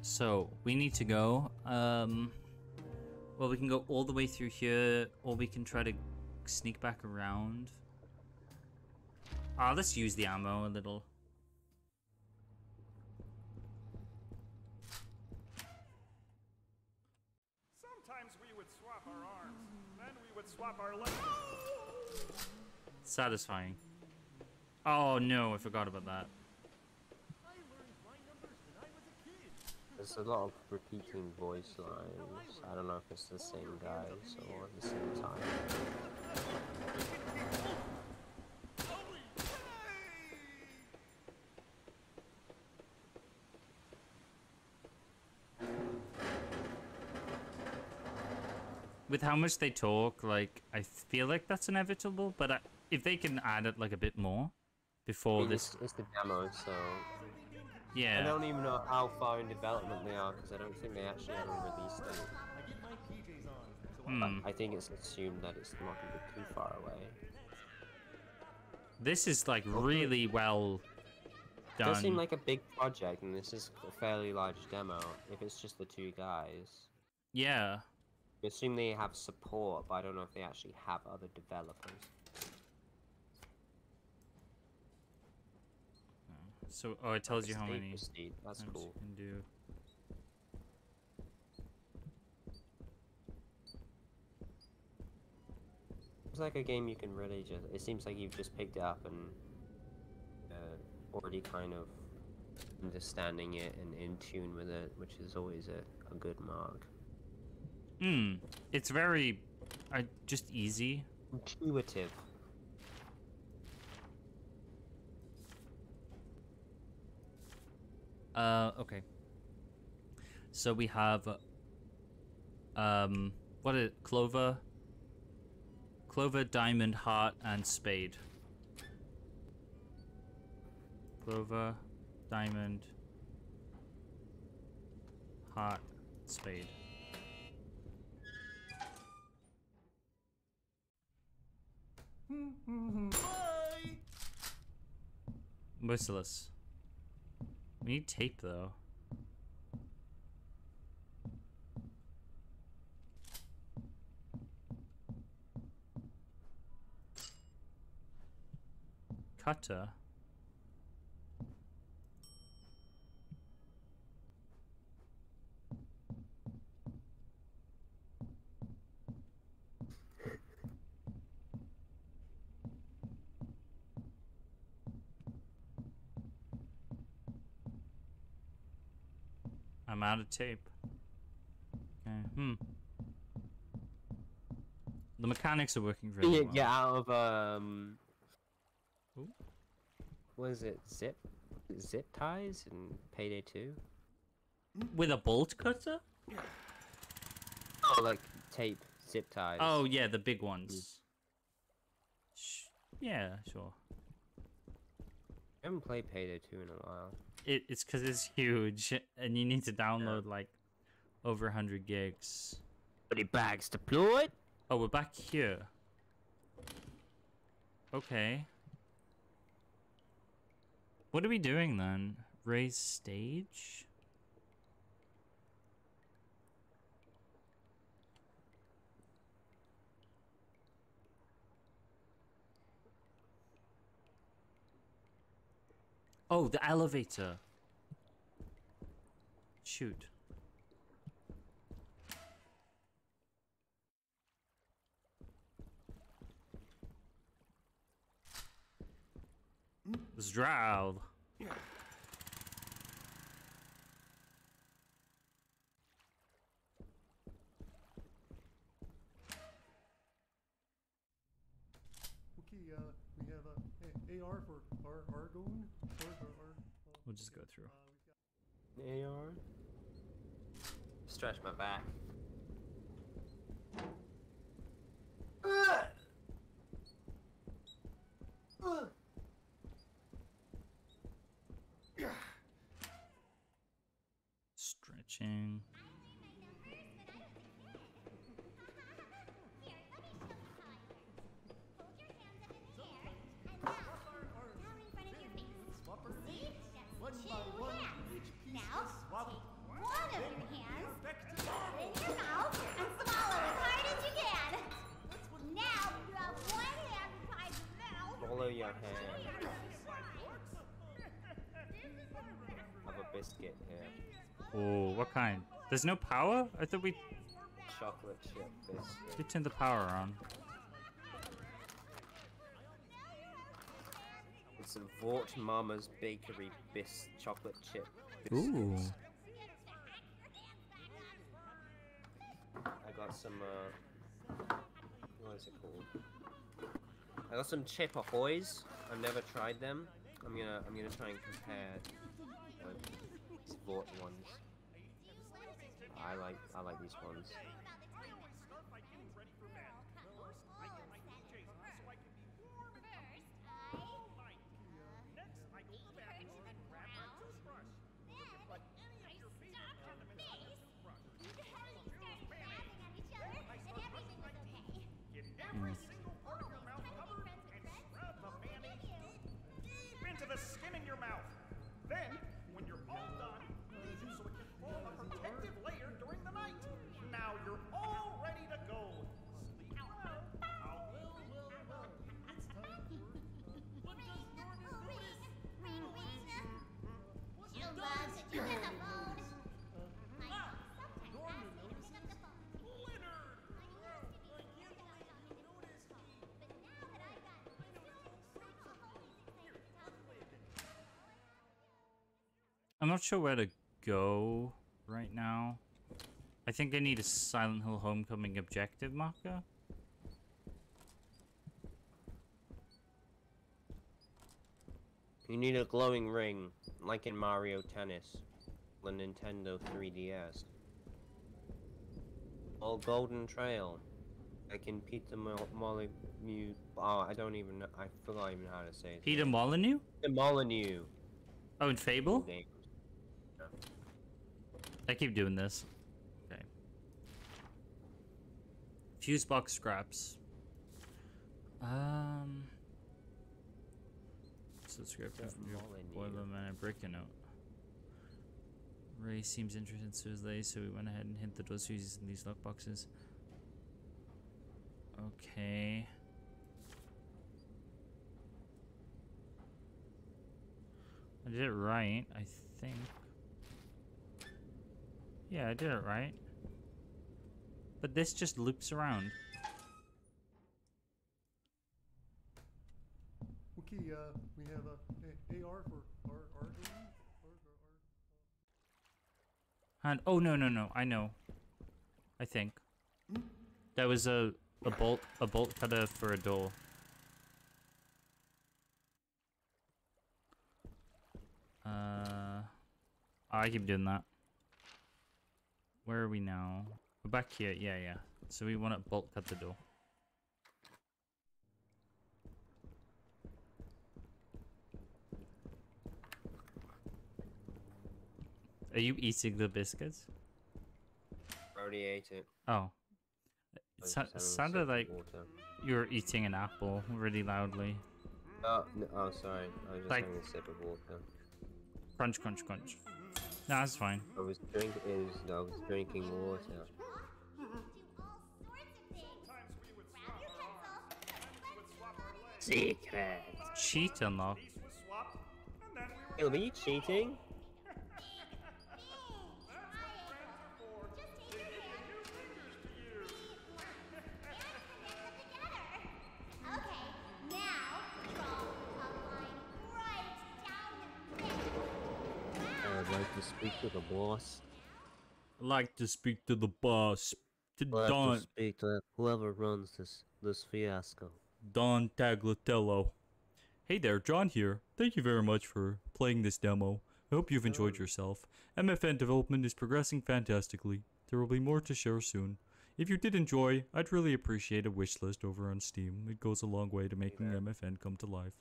So we need to go. Well, we can go all the way through here, or we can try to sneak back around. Ah, let's use the ammo a little. Sometimes we would swap our arms, then we would swap our legs. Satisfying. Oh no, I forgot about that. There's a lot of repeating voice lines. I don't know if it's the same guy, so at the same time. With how much they talk, like, I feel like that's inevitable, but if they can add it, like, a bit more before this... It's the demo, so... Yeah. I don't even know how far in development they are, because I don't think they actually have a release date. I think it's assumed that it's not going to be too far away. This is like really well done. It does seem like a big project, and this is a fairly large demo, if it's just the two guys. Yeah. I assume they have support, but I don't know if they actually have other developers. So, oh, it tells you how many. That's cool. You can do. It's like a game you can really just. It seems like you've just picked it up and already kind of understanding it and in tune with it, which is always a good mark. It's very, just easy. Intuitive. Okay. So we have, what is it? Clover? Clover, diamond, heart, and spade. Clover, diamond, heart, spade. Merciless. We need tape, though. Cutter. I'm out of tape. Okay. The mechanics are working really well. Get out of Ooh. What is it? Zip ties in Payday 2? With a bolt cutter? Oh, like tape zip ties. Oh yeah, the big ones. Yeah, sure. I haven't played Payday 2 in a while. It's because it's huge, and you need to download, like, over 100 gigs. Buddy bags deployed? Oh, we're back here. Okay. What are we doing, then? Raise stage? Oh, the elevator. Shoot. Let's drive. Okay, we have a AR for Argon. We'll just go through. AR. Stretch my back. Stretching. Now, take one. biscuit here. Oh, what kind? There's no power? I thought we... Chocolate chip biscuit. We turned the power on. It's a Vort Mama's Bakery chocolate chip biscuit. Ooh. I got some, what is it called? I got some Chip Ahoy's. I've never tried them. I'm gonna try and compare these Vort ones. I like these ones. Into the skin in your mouth. Then, when you're all done, leave it so it can form a protective layer during the night. Now you're all ready to go. Sleep well. Well. It's time for what does Norman notice? You love to do with the phone. Norman noticed the phone. Leonard! I'm not sure where to go right now. I think I need a Silent Hill Homecoming objective marker. You need a glowing ring, like in Mario Tennis, the Nintendo 3DS. Or Golden Trail, like in Peter Molyneux. Oh, I don't even know. I forgot even how to say it. Peter Molyneux? Peter Molyneux. Oh, in Fable? Okay. I keep doing this. Okay. Fuse box scraps. Subscription from your boilerman brick and note. Ray seems interested, so is they, so we went ahead and hit the door fuses in these lock boxes. Okay. I did it right, I think. Yeah, I did it right. But this just loops around. Okay, we have a AR for R. And oh no, I know. I think. There was a bolt cutter for a door. I keep doing that. Where are we now? We're back here. Yeah. So we want to bolt cut the door. Are you eating the biscuits? I already ate it. Oh. It sounded like you were eating an apple really loudly. Oh, no, oh sorry. I was just having a sip of water. Crunch, crunch, crunch. No, that's fine. I was drinking water. Secret. Cheat unlock. It'll be cheating. I'd like to speak to the boss. I'd like to speak to whoever runs this fiasco. Don Tagliatello. Hey there, John here. Thank you very much for playing this demo. I hope you've enjoyed yourself. MFN development is progressing fantastically. There will be more to share soon. If you did enjoy, I'd really appreciate a wishlist over on Steam. It goes a long way to making MFN come to life.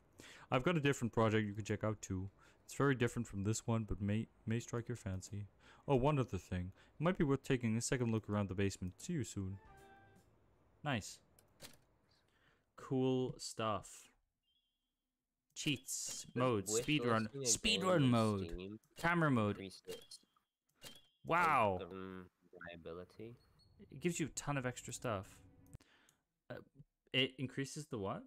I've got a different project you can check out too. It's very different from this one, but may strike your fancy. Oh, one other thing. It might be worth taking a second look around the basement. See you soon. Nice. Cool stuff. Cheats. Mode. Speedrun. Speedrun mode. Camera mode. Wow. It gives you a ton of extra stuff. It increases the what?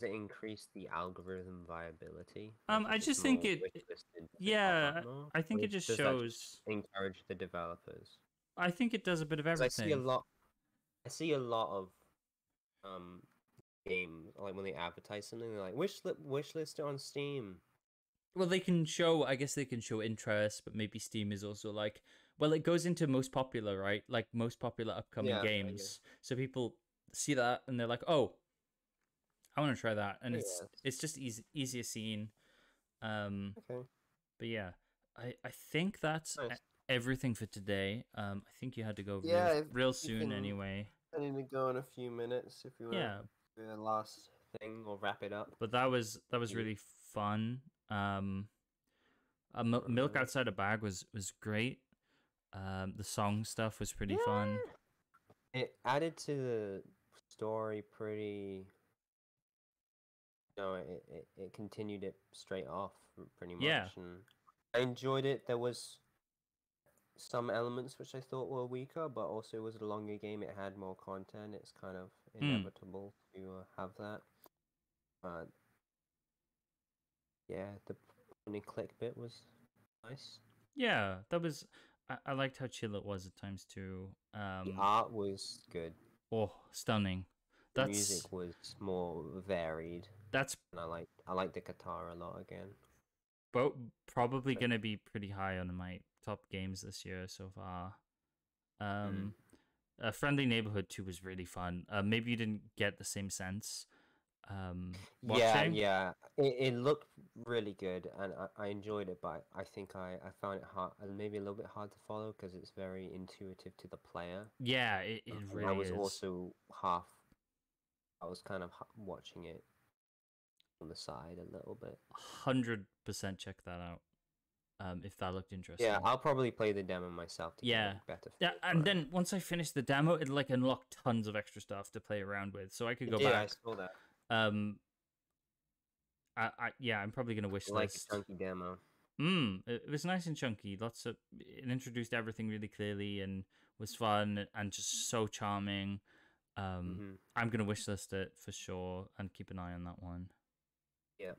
Does it increase the algorithm viability? I just think it... Yeah, I think it just shows... Encourage the developers. I think it does a bit of everything. I see a lot of games, like when they advertise something, they're like, wishlist it on Steam. Well, they can show, I guess they can show interest, but maybe Steam is also like, well, it goes into most popular, right? Like most popular upcoming games. So people see that and they're like, oh, I want to try that. And it's just easier seen. But yeah, I think that's everything for today. I think you had to go real soon anyway. I need to go in a few minutes if you want to do the last thing or wrap it up. But that was really fun. Milk Outside a Bag was great. The song stuff was pretty fun. It added to the story pretty... No, it continued it straight off, pretty much. Yeah. And I enjoyed it. There was some elements which I thought were weaker, but also it was a longer game. It had more content. It's kind of inevitable to have that. Yeah, the point and click bit was nice. Yeah, that was... I liked how chill it was at times, too. The art was good. Oh, stunning. The music was more varied. And I like the guitar a lot again. But probably going to be pretty high on my top games this year so far. Friendly Neighborhood 2 was really fun. Maybe you didn't get the same sense. Watching. Yeah. It looked really good, and I enjoyed it. But I think I found it hard, maybe a little bit hard to follow because it's very intuitive to the player. Yeah, it really is. I was also I was kind of watching it on the side a little bit. 100% check that out. If that looked interesting. Yeah, I'll probably play the demo myself to get better. Yeah, and then once I finish the demo, it'll like unlock tons of extra stuff to play around with. So I could go back. Yeah, I saw that. I'm probably gonna wish list. Like a chunky demo. It was nice and chunky. It introduced everything really clearly and was fun and just so charming. I'm gonna wish list it for sure and keep an eye on that one. Yeah.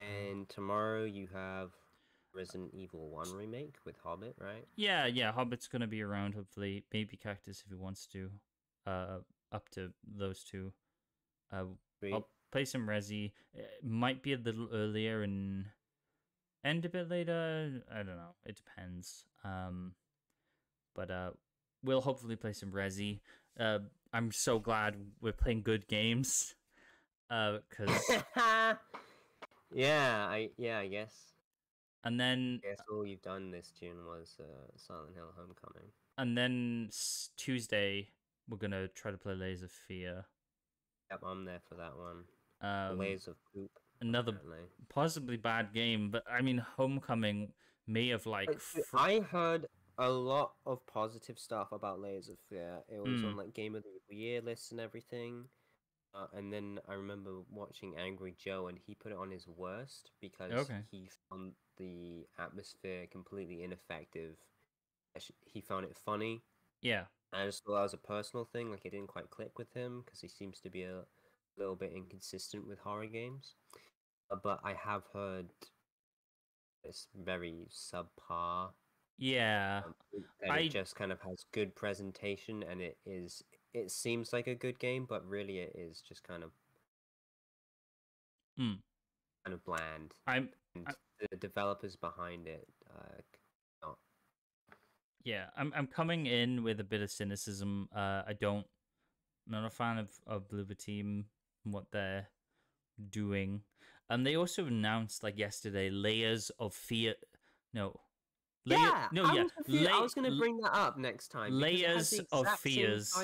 And tomorrow you have Resident Evil 1 remake with Hobbit, right? Yeah. Hobbit's gonna be around hopefully. Maybe Cactus if he wants to. Up to those two. I'll play some Resi. It might be a little earlier and end a bit later. I don't know. It depends. But we'll hopefully play some Resi. I'm so glad we're playing good games. Because I guess. And then I guess all you've done this June was Silent Hill Homecoming. And then Tuesday we're gonna try to play Layers of Fear. Yep, I'm there for that one. Layers of Poop. Another apparently. Possibly bad game, but I mean, Homecoming may have I heard a lot of positive stuff about Layers of Fear. It was on like Game of the Year lists and everything. And then I remember watching Angry Joe, and he put it on his worst because he found the atmosphere completely ineffective. He found it funny. Yeah. I just thought that was a personal thing, like it didn't quite click with him because he seems to be a little bit inconsistent with horror games. But I have heard it's very subpar. Yeah. It just kind of has good presentation and it seems like a good game, but really it is just kind of bland. The developers behind it Yeah, I'm coming in with a bit of cynicism. I'm not a fan of Bloober Team and what they're doing. And they also announced like yesterday Layers of Fear. I was going to bring that up next time. Layers of Fears.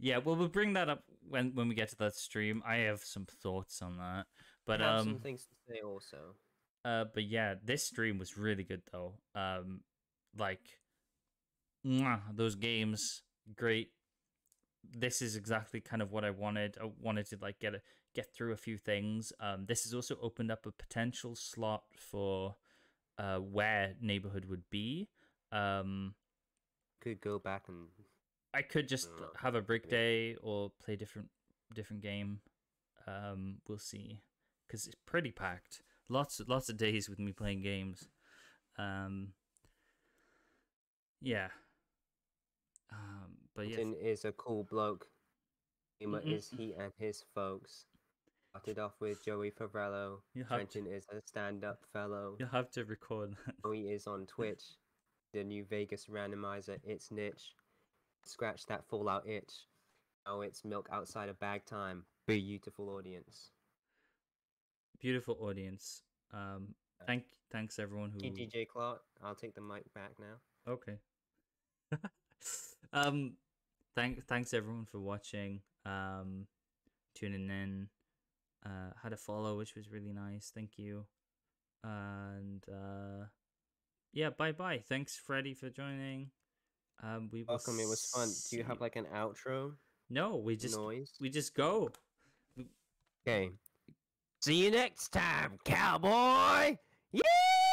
Yeah, well, we'll bring that up when we get to that stream. I have some thoughts on that, but I have some things to say also. But yeah, this stream was really good though. Those games, great. This is exactly kind of what I wanted. I wanted to like get through a few things. This has also opened up a potential slot for where Neighborhood would be. Could go back and I could just have a break day or play different game. We'll see, because it's pretty packed. Lots of days with me playing games. Yeah. But yeah, Martin is a cool bloke. Is he and his folks. Started off with Joey Favello. Trenton is a stand-up fellow. You'll have to record that. Joey is on Twitch. The New Vegas randomizer, it's niche. Scratch that Fallout itch. Oh, it's Milk Outside a Bag time. Beautiful audience. Beautiful audience. Thanks everyone who... DJ Clark, I'll take the mic back now. Okay. Thanks everyone for watching, tuning in. Had a follow, which was really nice. Thank you. And yeah, bye. Thanks, Freddie, for joining. Welcome. It was fun. Do you have like an outro? No, we just go. Okay. See you next time, cowboy. Yeah.